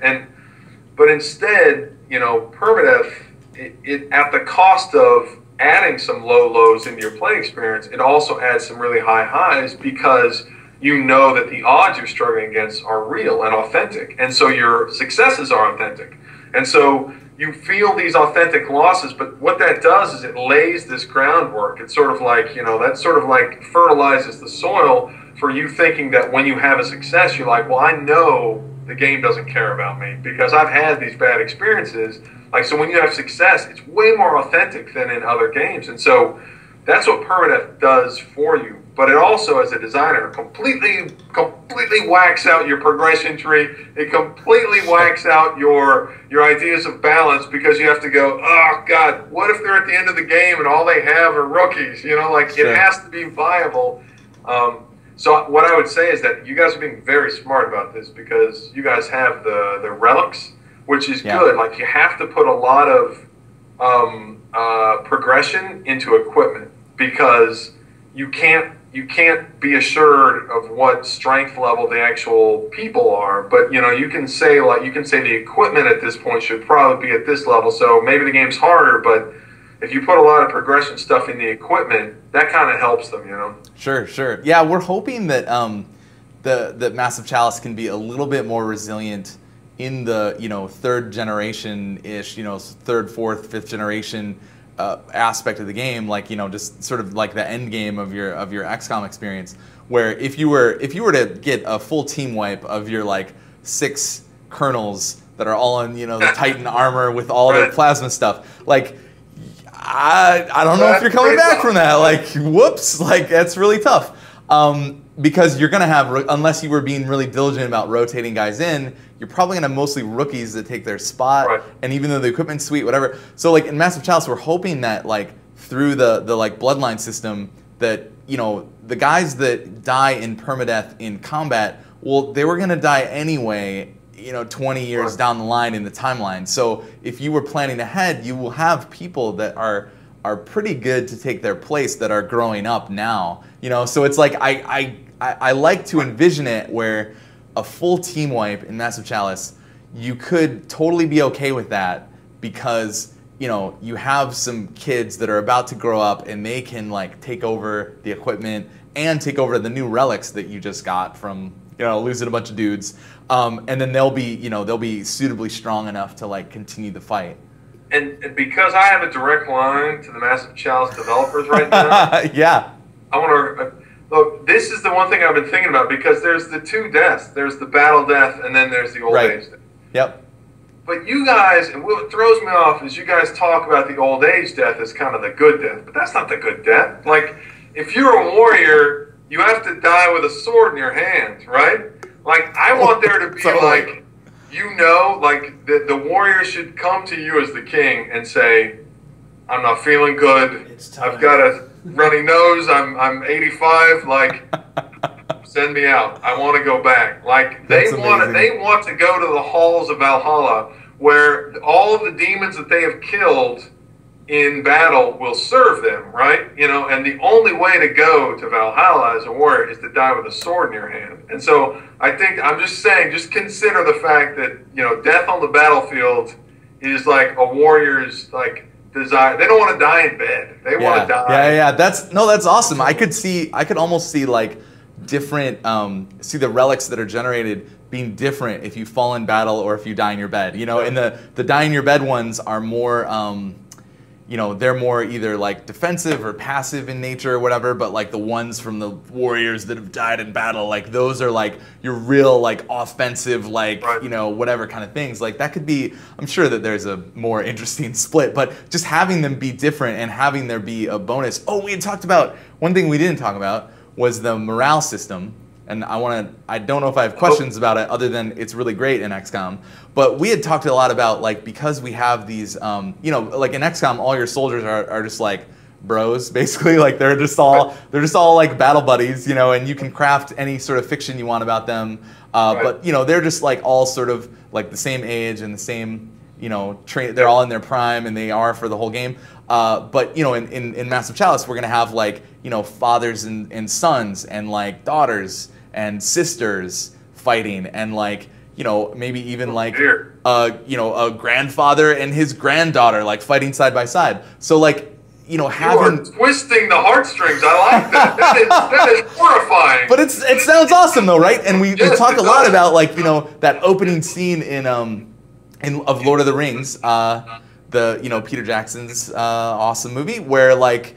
But instead, you know, Permadeath, it at the cost of adding some low lows into your play experience, it also adds some really high highs, because you know that the odds you're struggling against are real and authentic. And so your successes are authentic. And so you feel these authentic losses, but what that does is it lays this groundwork. It's sort of like, you know, that sort of like fertilizes the soil for you thinking that when you have a success, you're like, well, I know the game doesn't care about me because I've had these bad experiences. Like, so when you have success, it's way more authentic than in other games. And so that's what Permadeath does for you. But it also, as a designer, completely whacks out your progression tree. It completely whacks out your ideas of balance, because you have to go, oh, God, what if they're at the end of the game and all they have are rookies? You know, like, it has to be viable. So what I would say is that you guys are being very smart about this, because you guys have the relics, which is good. Like, you have to put a lot of progression into equipment, because you can't be assured of what strength level the actual people are, but you know, you can say the equipment at this point should probably be at this level, so maybe the game's harder, but if you put a lot of progression stuff in the equipment, that kind of helps them, you know? Sure. Yeah, we're hoping that that Massive Chalice can be a little bit more resilient in the, you know, 3rd generation-ish, you know, 3rd, 4th, 5th generation aspect of the game, like, you know, just sort of like the end game of your XCOM experience, where if you were to get a full team wipe of your like 6 colonels that are all in, you know, the Titan armor with all their plasma stuff, like I don't know if you're coming back from that. Like, whoops, like that's really tough, because you're gonna have, unless you were being really diligent about rotating guys in, you're probably gonna have mostly rookies that take their spot, and even though the equipment's sweet, whatever. So like in Massive Chalice, we're hoping that like through the like bloodline system, that, you know, the guys that die in permadeath in combat, well, they were gonna die anyway, you know, 20 years down the line in the timeline. So if you were planning ahead, you will have people that are pretty good to take their place that are growing up now. You know, so it's like I like to envision it where a full team wipe in Massive Chalice, you could totally be okay with that, because, you know, you have some kids that are about to grow up and they can like take over the equipment and take over the new relics that you just got from, you know, losing a bunch of dudes. And then they'll be, you know, they'll be suitably strong enough to like continue the fight. And because I have a direct line to the Massive Chalice developers right now, yeah, I want to look. This is the one thing I've been thinking about, because there's the two deaths. There's the battle death, and then there's the old age death. Yep. But you guys, and what throws me off is you guys talk about the old age death as kind of the good death, but that's not the good death. Like, if you're a warrior, you have to die with a sword in your hand, right? Like, I want there to be like, you know, like the warrior should come to you as the king and say, "I'm not feeling good. I've got a runny nose. I'm 85. Like, send me out. I want to go back." Like, they want to go to the halls of Valhalla, where all of the demons that they have killed in battle will serve them, right? You know, and the only way to go to Valhalla as a warrior is to die with a sword in your hand. And so I think I'm just saying, just consider the fact that, you know, death on the battlefield is like a warrior's like desire. They don't want to die in bed. They want to die. Yeah. That's awesome. I could almost see like different, see the relics that are generated being different if you fall in battle or if you die in your bed, you know, and the die in your bed ones are more, you know, they're more either like defensive or passive in nature or whatever, but like the ones from the warriors that have died in battle, like those are like your real like offensive, like, you know, whatever kind of things. Like that could be, I'm sure that there's a more interesting split, but just having them be different and having there be a bonus. Oh, we had talked about, one thing we didn't talk about was the morale system. And I don't know if I have questions about it other than it's really great in XCOM. But we had talked a lot about, like, because we have these, you know, like in XCOM, all your soldiers are just like bros, basically. Like they're just all like battle buddies, you know, and you can craft any sort of fiction you want about them. But, you know, they're just like all sort of like the same age and the same, you know, they're all in their prime and they are for the whole game. But, you know, in Massive Chalice, we're going to have like, you know, fathers and sons and like daughters and sisters fighting, and like, you know, maybe even like, you know, a grandfather and his granddaughter like fighting side by side. So like, you know, having, you are twisting the heartstrings. I like that. That is horrifying. But it sounds awesome though, right? And we talk a lot about like, you know, that opening scene of Lord of the Rings, the, you know, Peter Jackson's awesome movie, where like,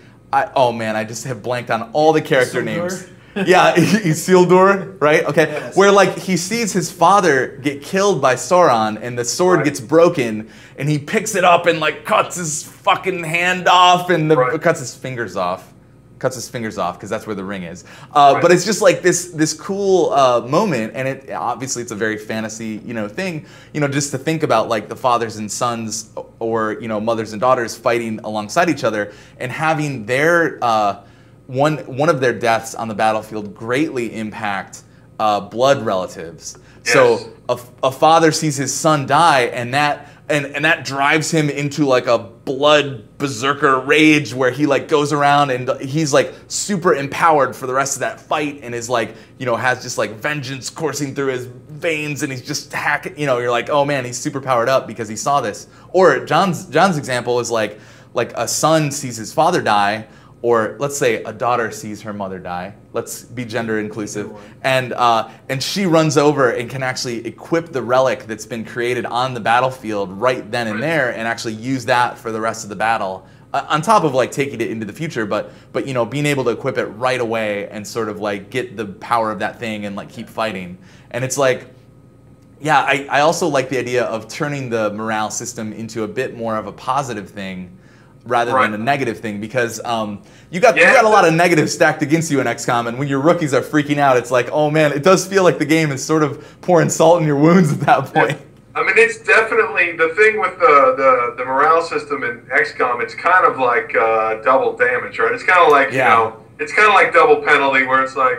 oh man, I just have blanked on all the character names. Yeah, Isildur, right? Okay, yes. Where like he sees his father get killed by Sauron, and the sword gets broken, and he picks it up and like cuts his fucking hand off, and cuts his fingers off, because that's where the ring is. But it's just like this cool moment, and it obviously it's a very fantasy, you know, thing, you know, just to think about like the fathers and sons, or you know, mothers and daughters fighting alongside each other, and having their one of their deaths on the battlefield greatly impact blood relatives. Yes. So a father sees his son die, and that drives him into like a blood berserker rage, where he like goes around and he's like super empowered for the rest of that fight, and is like, you know, has just like vengeance coursing through his veins, and he's just hacking, you know, you're like, oh man, he's super powered up because he saw this. Or John's example is like a son sees his father die, or let's say a daughter sees her mother die. Let's be gender inclusive. And she runs over and can actually equip the relic that's been created on the battlefield right then and there, and actually use that for the rest of the battle. On top of like taking it into the future, but you know, being able to equip it right away and sort of like get the power of that thing and like keep fighting. And it's like, yeah, I also like the idea of turning the morale system into a bit more of a positive thing, rather than a negative thing, because you got a lot of negatives stacked against you in XCOM, and when your rookies are freaking out, it's like, oh man, it does feel like the game is sort of pouring salt in your wounds at that point. I mean, it's definitely the thing with the morale system in XCOM. It's kind of like double damage, right? It's kind of like, you know, it's kind of like double penalty, where it's like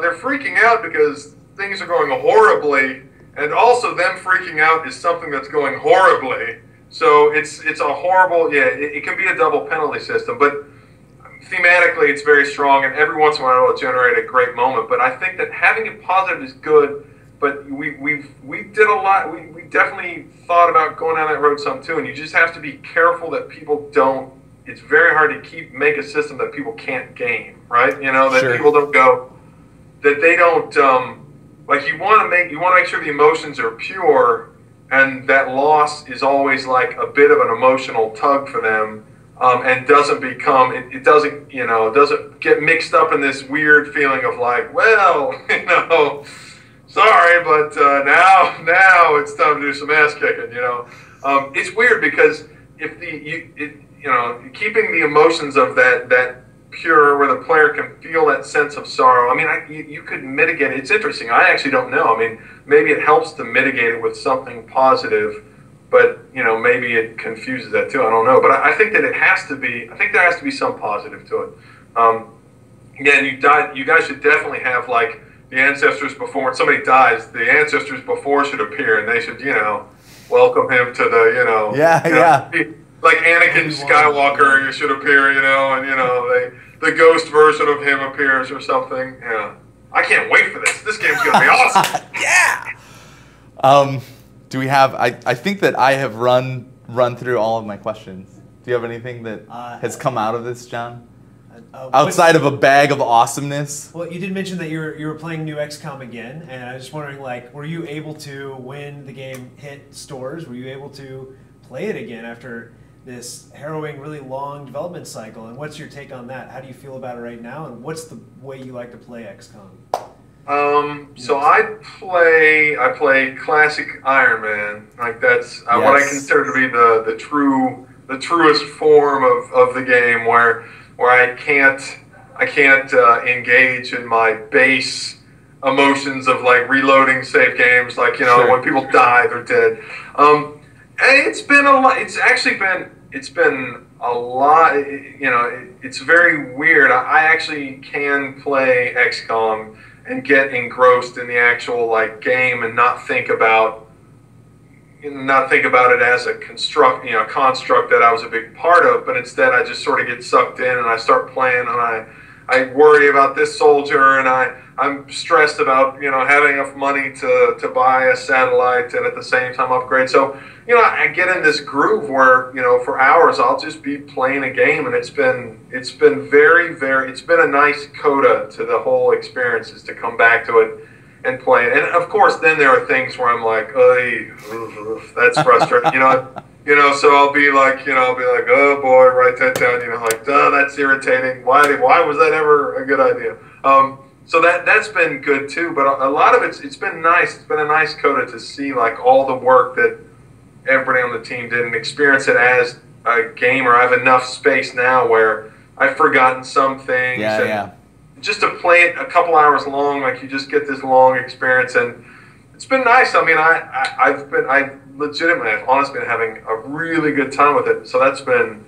they're freaking out because things are going horribly, and also them freaking out is something that's going horribly. So it's a horrible, it can be a double penalty system, but thematically it's very strong, and every once in a while it'll generate a great moment. But I think that having it positive is good, but we did a lot, we definitely thought about going down that road some too, and you just have to be careful that people don't, it's very hard to make a system that people can't game, right? You know, that people don't go, that they don't, like you want to make sure the emotions are pure, and that loss is always like a bit of an emotional tug for them, and doesn't become, it doesn't, you know, doesn't get mixed up in this weird feeling of like, well, you know, sorry, but now it's time to do some ass kicking, you know. It's weird because if the, you know, keeping the emotions of that pure, where the player can feel that sense of sorrow. I mean, you could mitigate it. It's interesting. I actually don't know. I mean, maybe it helps to mitigate it with something positive, but, you know, maybe it confuses that too. I don't know. But I think that it has to be, I think there has to be some positive to it. Again, you guys should definitely have, like, the ancestors before, when somebody dies, the ancestors before should appear, and they should, you know, welcome him to the, you know. Yeah, yeah. Like Anakin Skywalker should appear, you know, and, you know, the ghost version of him appears or something. Yeah. I can't wait for this. This game's going to be awesome. Yeah. Do we have, I think that I have run through all of my questions. Do you have anything that has come out of this, John? Outside of a bag of awesomeness? Well, you did mention that you were playing new XCOM again, and I was just wondering, like, were you able to, when the game hit stores, were you able to play it again after this harrowing, really long development cycle? And what's your take on that? How do you feel about it right now? And what's the way you like to play XCOM? So I play classic Iron Man. Like that's what I consider to be the truest form of the game, where I can't engage in my base emotions of like reloading save games. Like, you know, when people die, they're dead. It's been a lot, you know, it's very weird. I actually can play XCOM and get engrossed in the actual like game and not think about it as a construct that I was a big part of, but instead I just sort of get sucked in and I start playing and I worry about this soldier, and I'm stressed about, you know, having enough money to buy a satellite and at the same time upgrade. So, you know, I get in this groove where, you know, for hours I'll just be playing a game, and it's been very, very, it's been a nice coda to the whole experience is to come back to it and play it. And of course, then there are things where I'm like, that's frustrating, you know. You know, so I'll be like, oh boy, write that down. You know, like, duh, that's irritating. Why was that ever a good idea? So that's been good too. But a lot of it's been nice. It's been a nice coda to see like all the work that everybody on the team did and experience it as a gamer. I have enough space now where I've forgotten some things. Yeah, and yeah. Just to play it a couple hours long, like you just get this long experience, and it's been nice. I mean, I've honestly been having a really good time with it, so that's been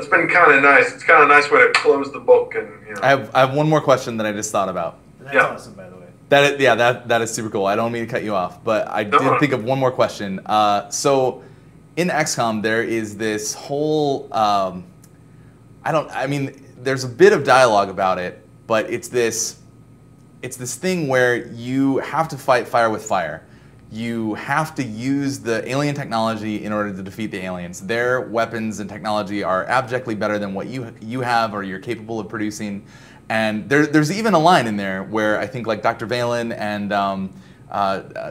kind of nice. It's kind of a nice way to close the book, and you know. I have one more question that I just thought about. And that's awesome, by the way. That is super cool. I don't mean to cut you off, but I did think of one more question. So, in XCOM, there is this whole there's a bit of dialogue about it, but it's this thing where you have to fight fire with fire. You have to use the alien technology in order to defeat the aliens. Their weapons and technology are abjectly better than what you have or you're capable of producing. And there's even a line in there where I think like Dr. Valen and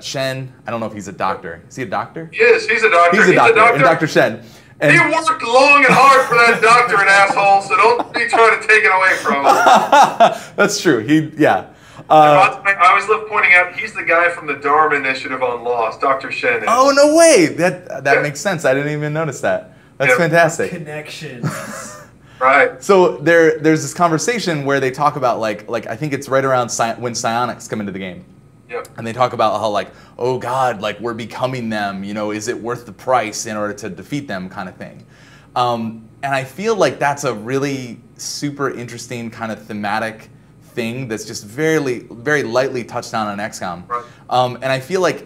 Shen, I don't know if he's a doctor. Is he a doctor? Yes, he's a doctor. He's a doctor. And Dr. Shen. And he worked long and hard for that doctorate, asshole, so don't be trying to take it away from him. That's true. I always love pointing out he's the guy from the Dharma Initiative on Lost, Dr. Shen. Oh, no way! That makes sense. I didn't even notice that. That's fantastic. Connection. Right. So there's this conversation where they talk about like I think it's right around when psionics come into the game. Yep. And they talk about how like, oh God, like we're becoming them, you know, is it worth the price in order to defeat them kind of thing. And I feel like that's a really super interesting kind of thematic thing that's just very, very lightly touched on XCOM. Right. And I feel like,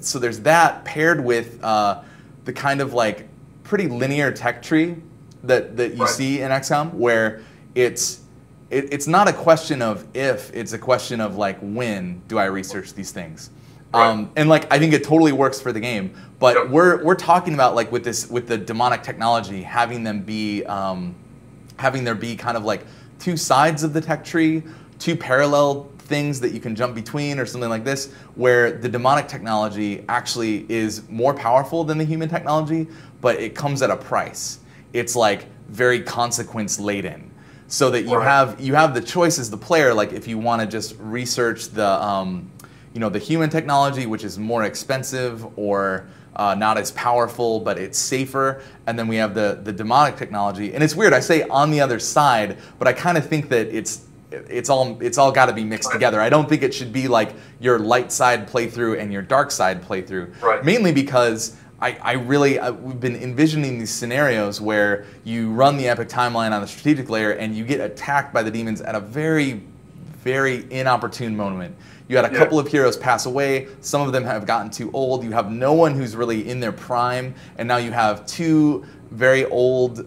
so there's that paired with the kind of like pretty linear tech tree that you see in XCOM where it's not a question of if, it's a question of like when do I research these things, right. And like I think it totally works for the game. But we're talking about like with the demonic technology having them be having there be kind of like two sides of the tech tree, two parallel things that you can jump between or something like this, where the demonic technology actually is more powerful than the human technology, but it comes at a price. It's like very consequence laden. So that you have the choice as the player, like if you want to just research the you know, the human technology, which is more expensive or not as powerful, but it's safer. And then we have the demonic technology, and it's weird. I say on the other side, but I kind of think that it's all got to be mixed together. I don't think it should be like your light side playthrough and your dark side playthrough. Right. Mainly because we've been envisioning these scenarios where you run the epic timeline on the strategic layer and you get attacked by the demons at a very, very inopportune moment. You had a couple of heroes pass away, some of them have gotten too old, you have no one who's really in their prime, and now you have two very old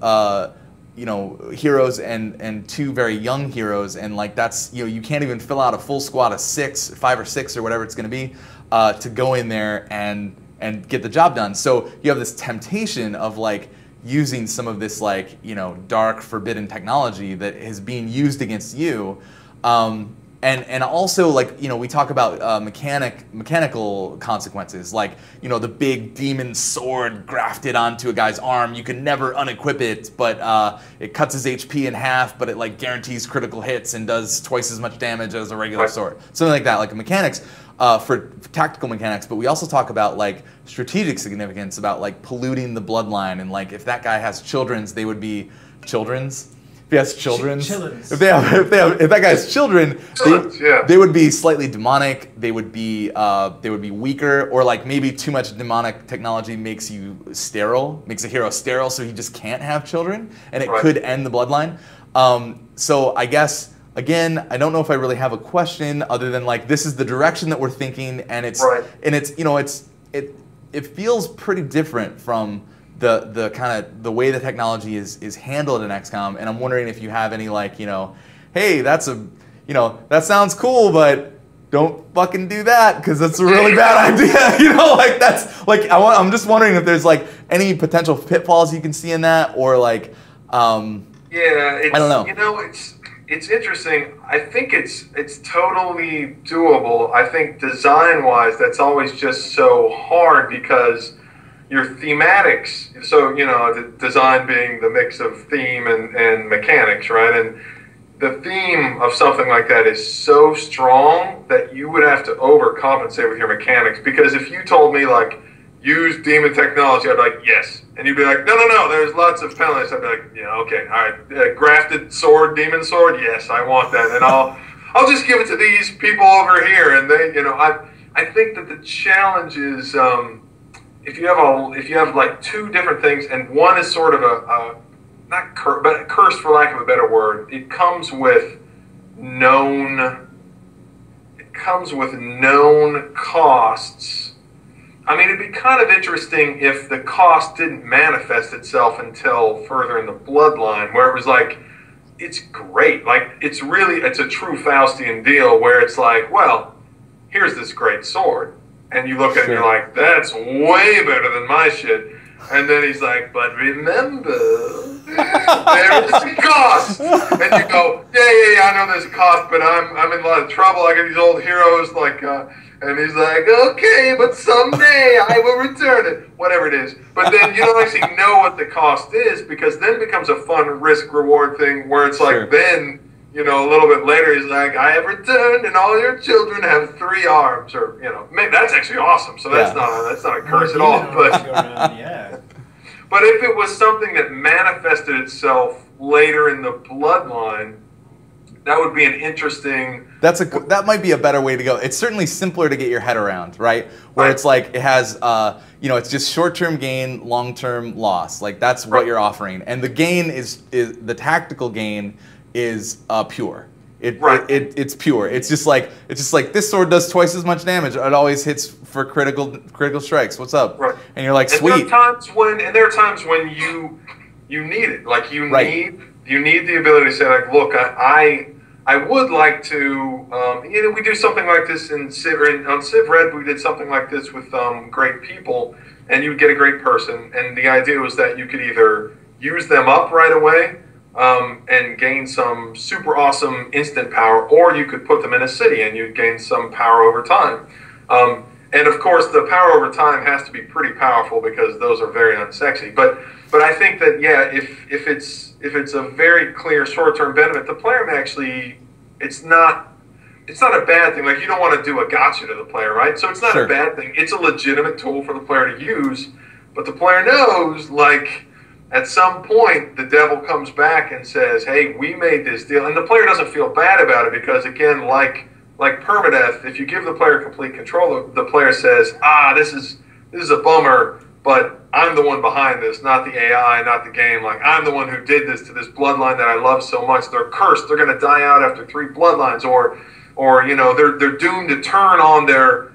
you know, heroes and two very young heroes, and like that's, you know, you can't even fill out a full squad of five or six or whatever it's gonna be to go in there and get the job done. So you have this temptation of like using some of this like, you know, dark forbidden technology that is being used against you. And also, like, you know, we talk about mechanical consequences, like, you know, the big demon sword grafted onto a guy's arm, you can never unequip it, but it cuts his HP in half, but it like guarantees critical hits and does twice as much damage as a regular sword, something like that, like mechanics for tactical mechanics. But we also talk about like strategic significance, about like polluting the bloodline, and like if that guy has children's, they would be children's. If he has children, if that guy has children, they would be slightly demonic. They would be weaker, or like maybe too much demonic technology makes you sterile, makes a hero sterile, so he just can't have children, and it could end the bloodline. So I guess again, I don't know if I really have a question other than like this is the direction that we're thinking, and it's you know, it feels pretty different from the kind of the way the technology is handled in XCOM, and I'm wondering if you have any like, you know, hey, that's a, you know, that sounds cool, but don't fucking do that because that's a really bad idea. You know, like that's like I'm just wondering if there's like any potential pitfalls you can see in that, or like I don't know. You know, it's interesting. I think it's totally doable. I think design wise, that's always just so hard because your thematics, so, you know, the design being the mix of theme and mechanics, right? And the theme of something like that is so strong that you would have to overcompensate with your mechanics. Because if you told me, like, use demon technology, I'd be like, yes. And you'd be like, no, no, no, there's lots of penalties. I'd be like, yeah, okay, all right. Grafted sword, demon sword, yes, I want that. And I'll just give it to these people over here. And they, you know, I think that the challenge is... If you have like two different things, and one is sort of a curse, for lack of a better word, it comes with known costs. I mean, it'd be kind of interesting if the cost didn't manifest itself until further in the bloodline, where it was like, it's great, like it's a true Faustian deal, where it's like, well, here's this great sword. And you look at it and you're like, that's way better than my shit. And then he's like, but remember, there's a cost. And you go, yeah, I know there's a cost, but I'm in a lot of trouble. I got these old heroes, like, and he's like, okay, but someday I will return it, whatever it is. But then you don't actually know what the cost is, because then it becomes a fun risk-reward thing where it's like, then... you know, a little bit later, he's like, I have returned, and all your children have 3 arms, or, you know, maybe that's actually awesome. So that's not a curse at all. But but if it was something that manifested itself later in the bloodline, that would be an interesting. That might be a better way to go. It's certainly simpler to get your head around, right? Where it's like it has, you know, it's just short-term gain, long-term loss. Like that's what you're offering, and the gain is the tactical gain. Is pure. It's pure. It's just like this sword does twice as much damage. It always hits for critical strikes. What's up? Right. And you're like, sweet. And there are times when you need it. Like you need the ability to say, like, look, I would like to. You know, we do something like this in Civ, on Civ Red. We did something like this with great people, and you would get a great person. And the idea was that you could either use them up right away. and gain some super awesome instant power, or you could put them in a city and you'd gain some power over time. And of course, the power over time has to be pretty powerful because those are very unsexy. But I think that, yeah, if it's a very clear short-term benefit, the player may actually, it's not a bad thing. Like, you don't want to do a gotcha to the player, right? So it's not a bad thing. It's a legitimate tool for the player to use, but the player knows, like, at some point, the devil comes back and says, hey, we made this deal. And the player doesn't feel bad about it because, again, like permadeath, if you give the player complete control, the player says, ah, this is a bummer, but I'm the one behind this, not the AI, not the game. Like, I'm the one who did this to this bloodline that I love so much. They're cursed. They're going to die out after 3 bloodlines, or you know, they're doomed to turn on their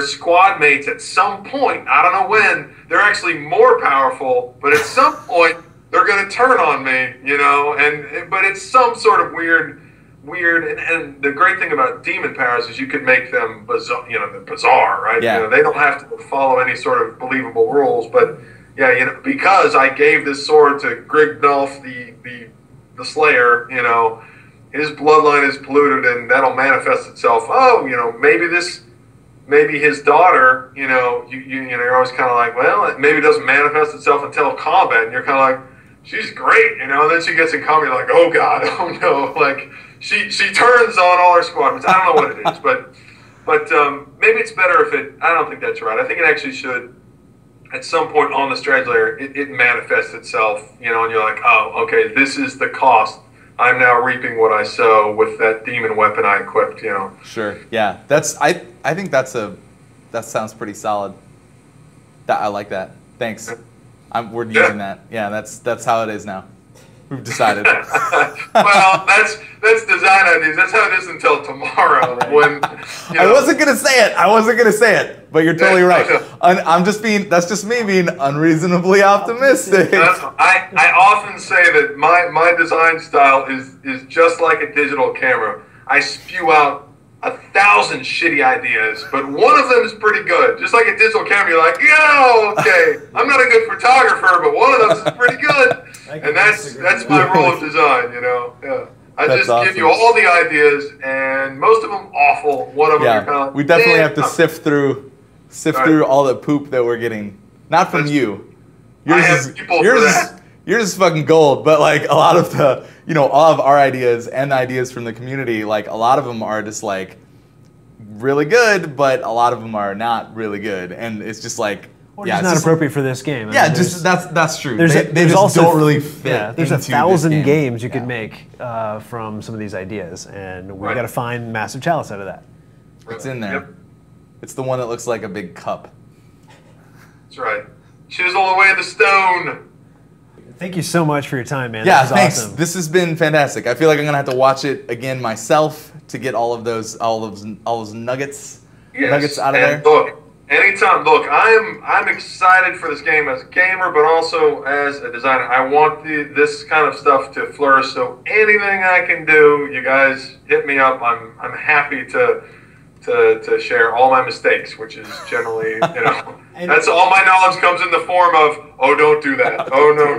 squad mates at some point. I don't know when. They're actually more powerful, but at some point they're going to turn on me, you know. But it's some sort of weird. And the great thing about demon powers is you can make them bizarre, you know, right? Yeah. You know, they don't have to follow any sort of believable rules. But yeah, you know, because I gave this sword to Grignolf, the Slayer, you know, his bloodline is polluted, and that'll manifest itself. Oh, you know, maybe his daughter, you know, you're always kind of like, well, maybe it doesn't manifest itself until combat, and you're kind of like, she's great, you know, and then she gets in combat, you're like, oh God, oh no, like, she turns on all her squadrons. I don't know what it is, but maybe it's better if it, I don't think that's right. I think it actually should, at some point on the strategy layer, it manifests itself, you know, and you're like, oh, okay, this is the cost. I'm now reaping what I sow with that demon weapon I equipped, you know. Sure. Yeah. I think that sounds pretty solid. I like that. Thanks. We're using that. Yeah, that's how it is now. We've decided. Well, that's design ideas. That's how it is until tomorrow. When you know. I wasn't gonna say it, but you're totally right. I'm just being. That's just me being unreasonably optimistic. I often say that my design style is just like a digital camera. I spew out 1,000 shitty ideas, but one of them is pretty good. Just like a digital camera, you're like, yeah, okay, I'm not a good photographer, but one of them is pretty good. And that's my rule of design, you know. Yeah, I just give you all the ideas, and most of them awful. One of them, you're kind of like, we definitely have to sift through all the poop that we're getting. Not from you. Yours is fucking gold, but like a lot of the, you know, all of our ideas and ideas from the community, like a lot of them are just like really good, but a lot of them are not really good, and it's just like, or yeah, it's not appropriate for this game. Yeah, I mean, just that's true. They just also don't really fit. Yeah, there's 1,000 games you could make from some of these ideas, and we've got to find Massive Chalice out of that. It's in there. Yep. It's the one that looks like a big cup. That's right. Chisel away the stone. Thank you so much for your time, man. Yeah, thanks. Awesome. This has been fantastic. I feel like I'm gonna have to watch it again myself to get all those nuggets, out of there. Look, anytime. Look, I'm excited for this game as a gamer, but also as a designer. I want this kind of stuff to flourish. So anything I can do, you guys hit me up. I'm happy to share all my mistakes, which is generally, you know, that's all my knowledge comes in the form of, oh, don't do that. Oh, no.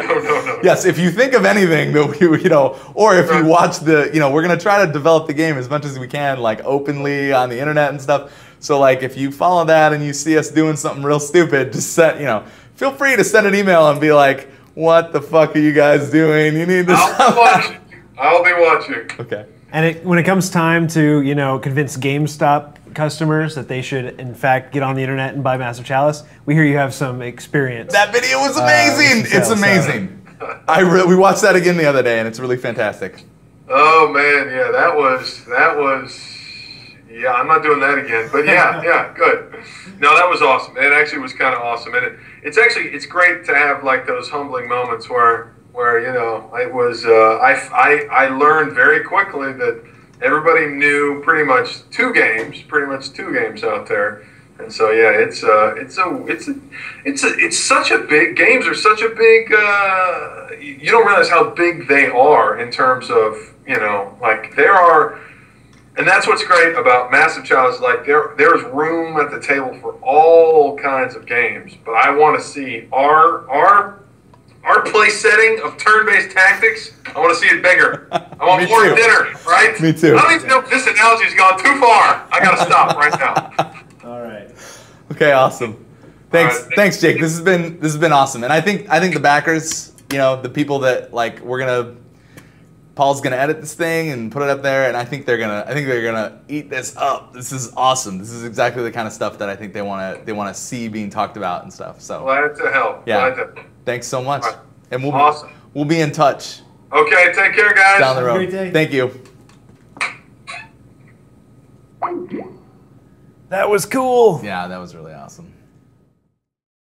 Yes, if you think of anything that we, you know, or if you watch the, you know, we're going to try to develop the game as much as we can, like openly on the internet and stuff. So like if you follow that and you see us doing something real stupid, just you know, feel free to send an email and be like, what the fuck are you guys doing? You need to stop. I'll be watching. Okay. And when it comes time to, you know, convince GameStop customers that they should, in fact, get on the internet and buy Massive Chalice, we hear you have some experience. That video was amazing. It's amazing. We watched that again the other day, and it's really fantastic. Oh man, yeah, that was. Yeah, I'm not doing that again. But yeah, good. No, that was awesome. It actually was kind of awesome, and it's great to have like those humbling moments where you know, it was I learned very quickly that everybody knew pretty much two games out there, and so yeah, it's such a big, games are such a big, you don't realize how big they are in terms of, you know, like there are, and that's what's great about Massive Chalice, like there's room at the table for all kinds of games, but I want to see our Our play setting of turn-based tactics, I want to see it bigger. I want more dinner, right? Me too. I don't even know if this analogy has gone too far. I got to stop right now. All right. Okay, awesome. Thanks, right. Thanks, Jake. This has been awesome. And I think the backers, you know, the people that like Paul's gonna edit this thing and put it up there, and I think they're gonna eat this up. This is awesome. This is exactly the kind of stuff that I think they wanna see being talked about and stuff. So glad to help. Yeah. Glad to. Thanks so much. Right. And we'll be in touch. Okay, take care, guys. Down the road. Have a great day. Thank you. That was cool. Yeah, that was really awesome.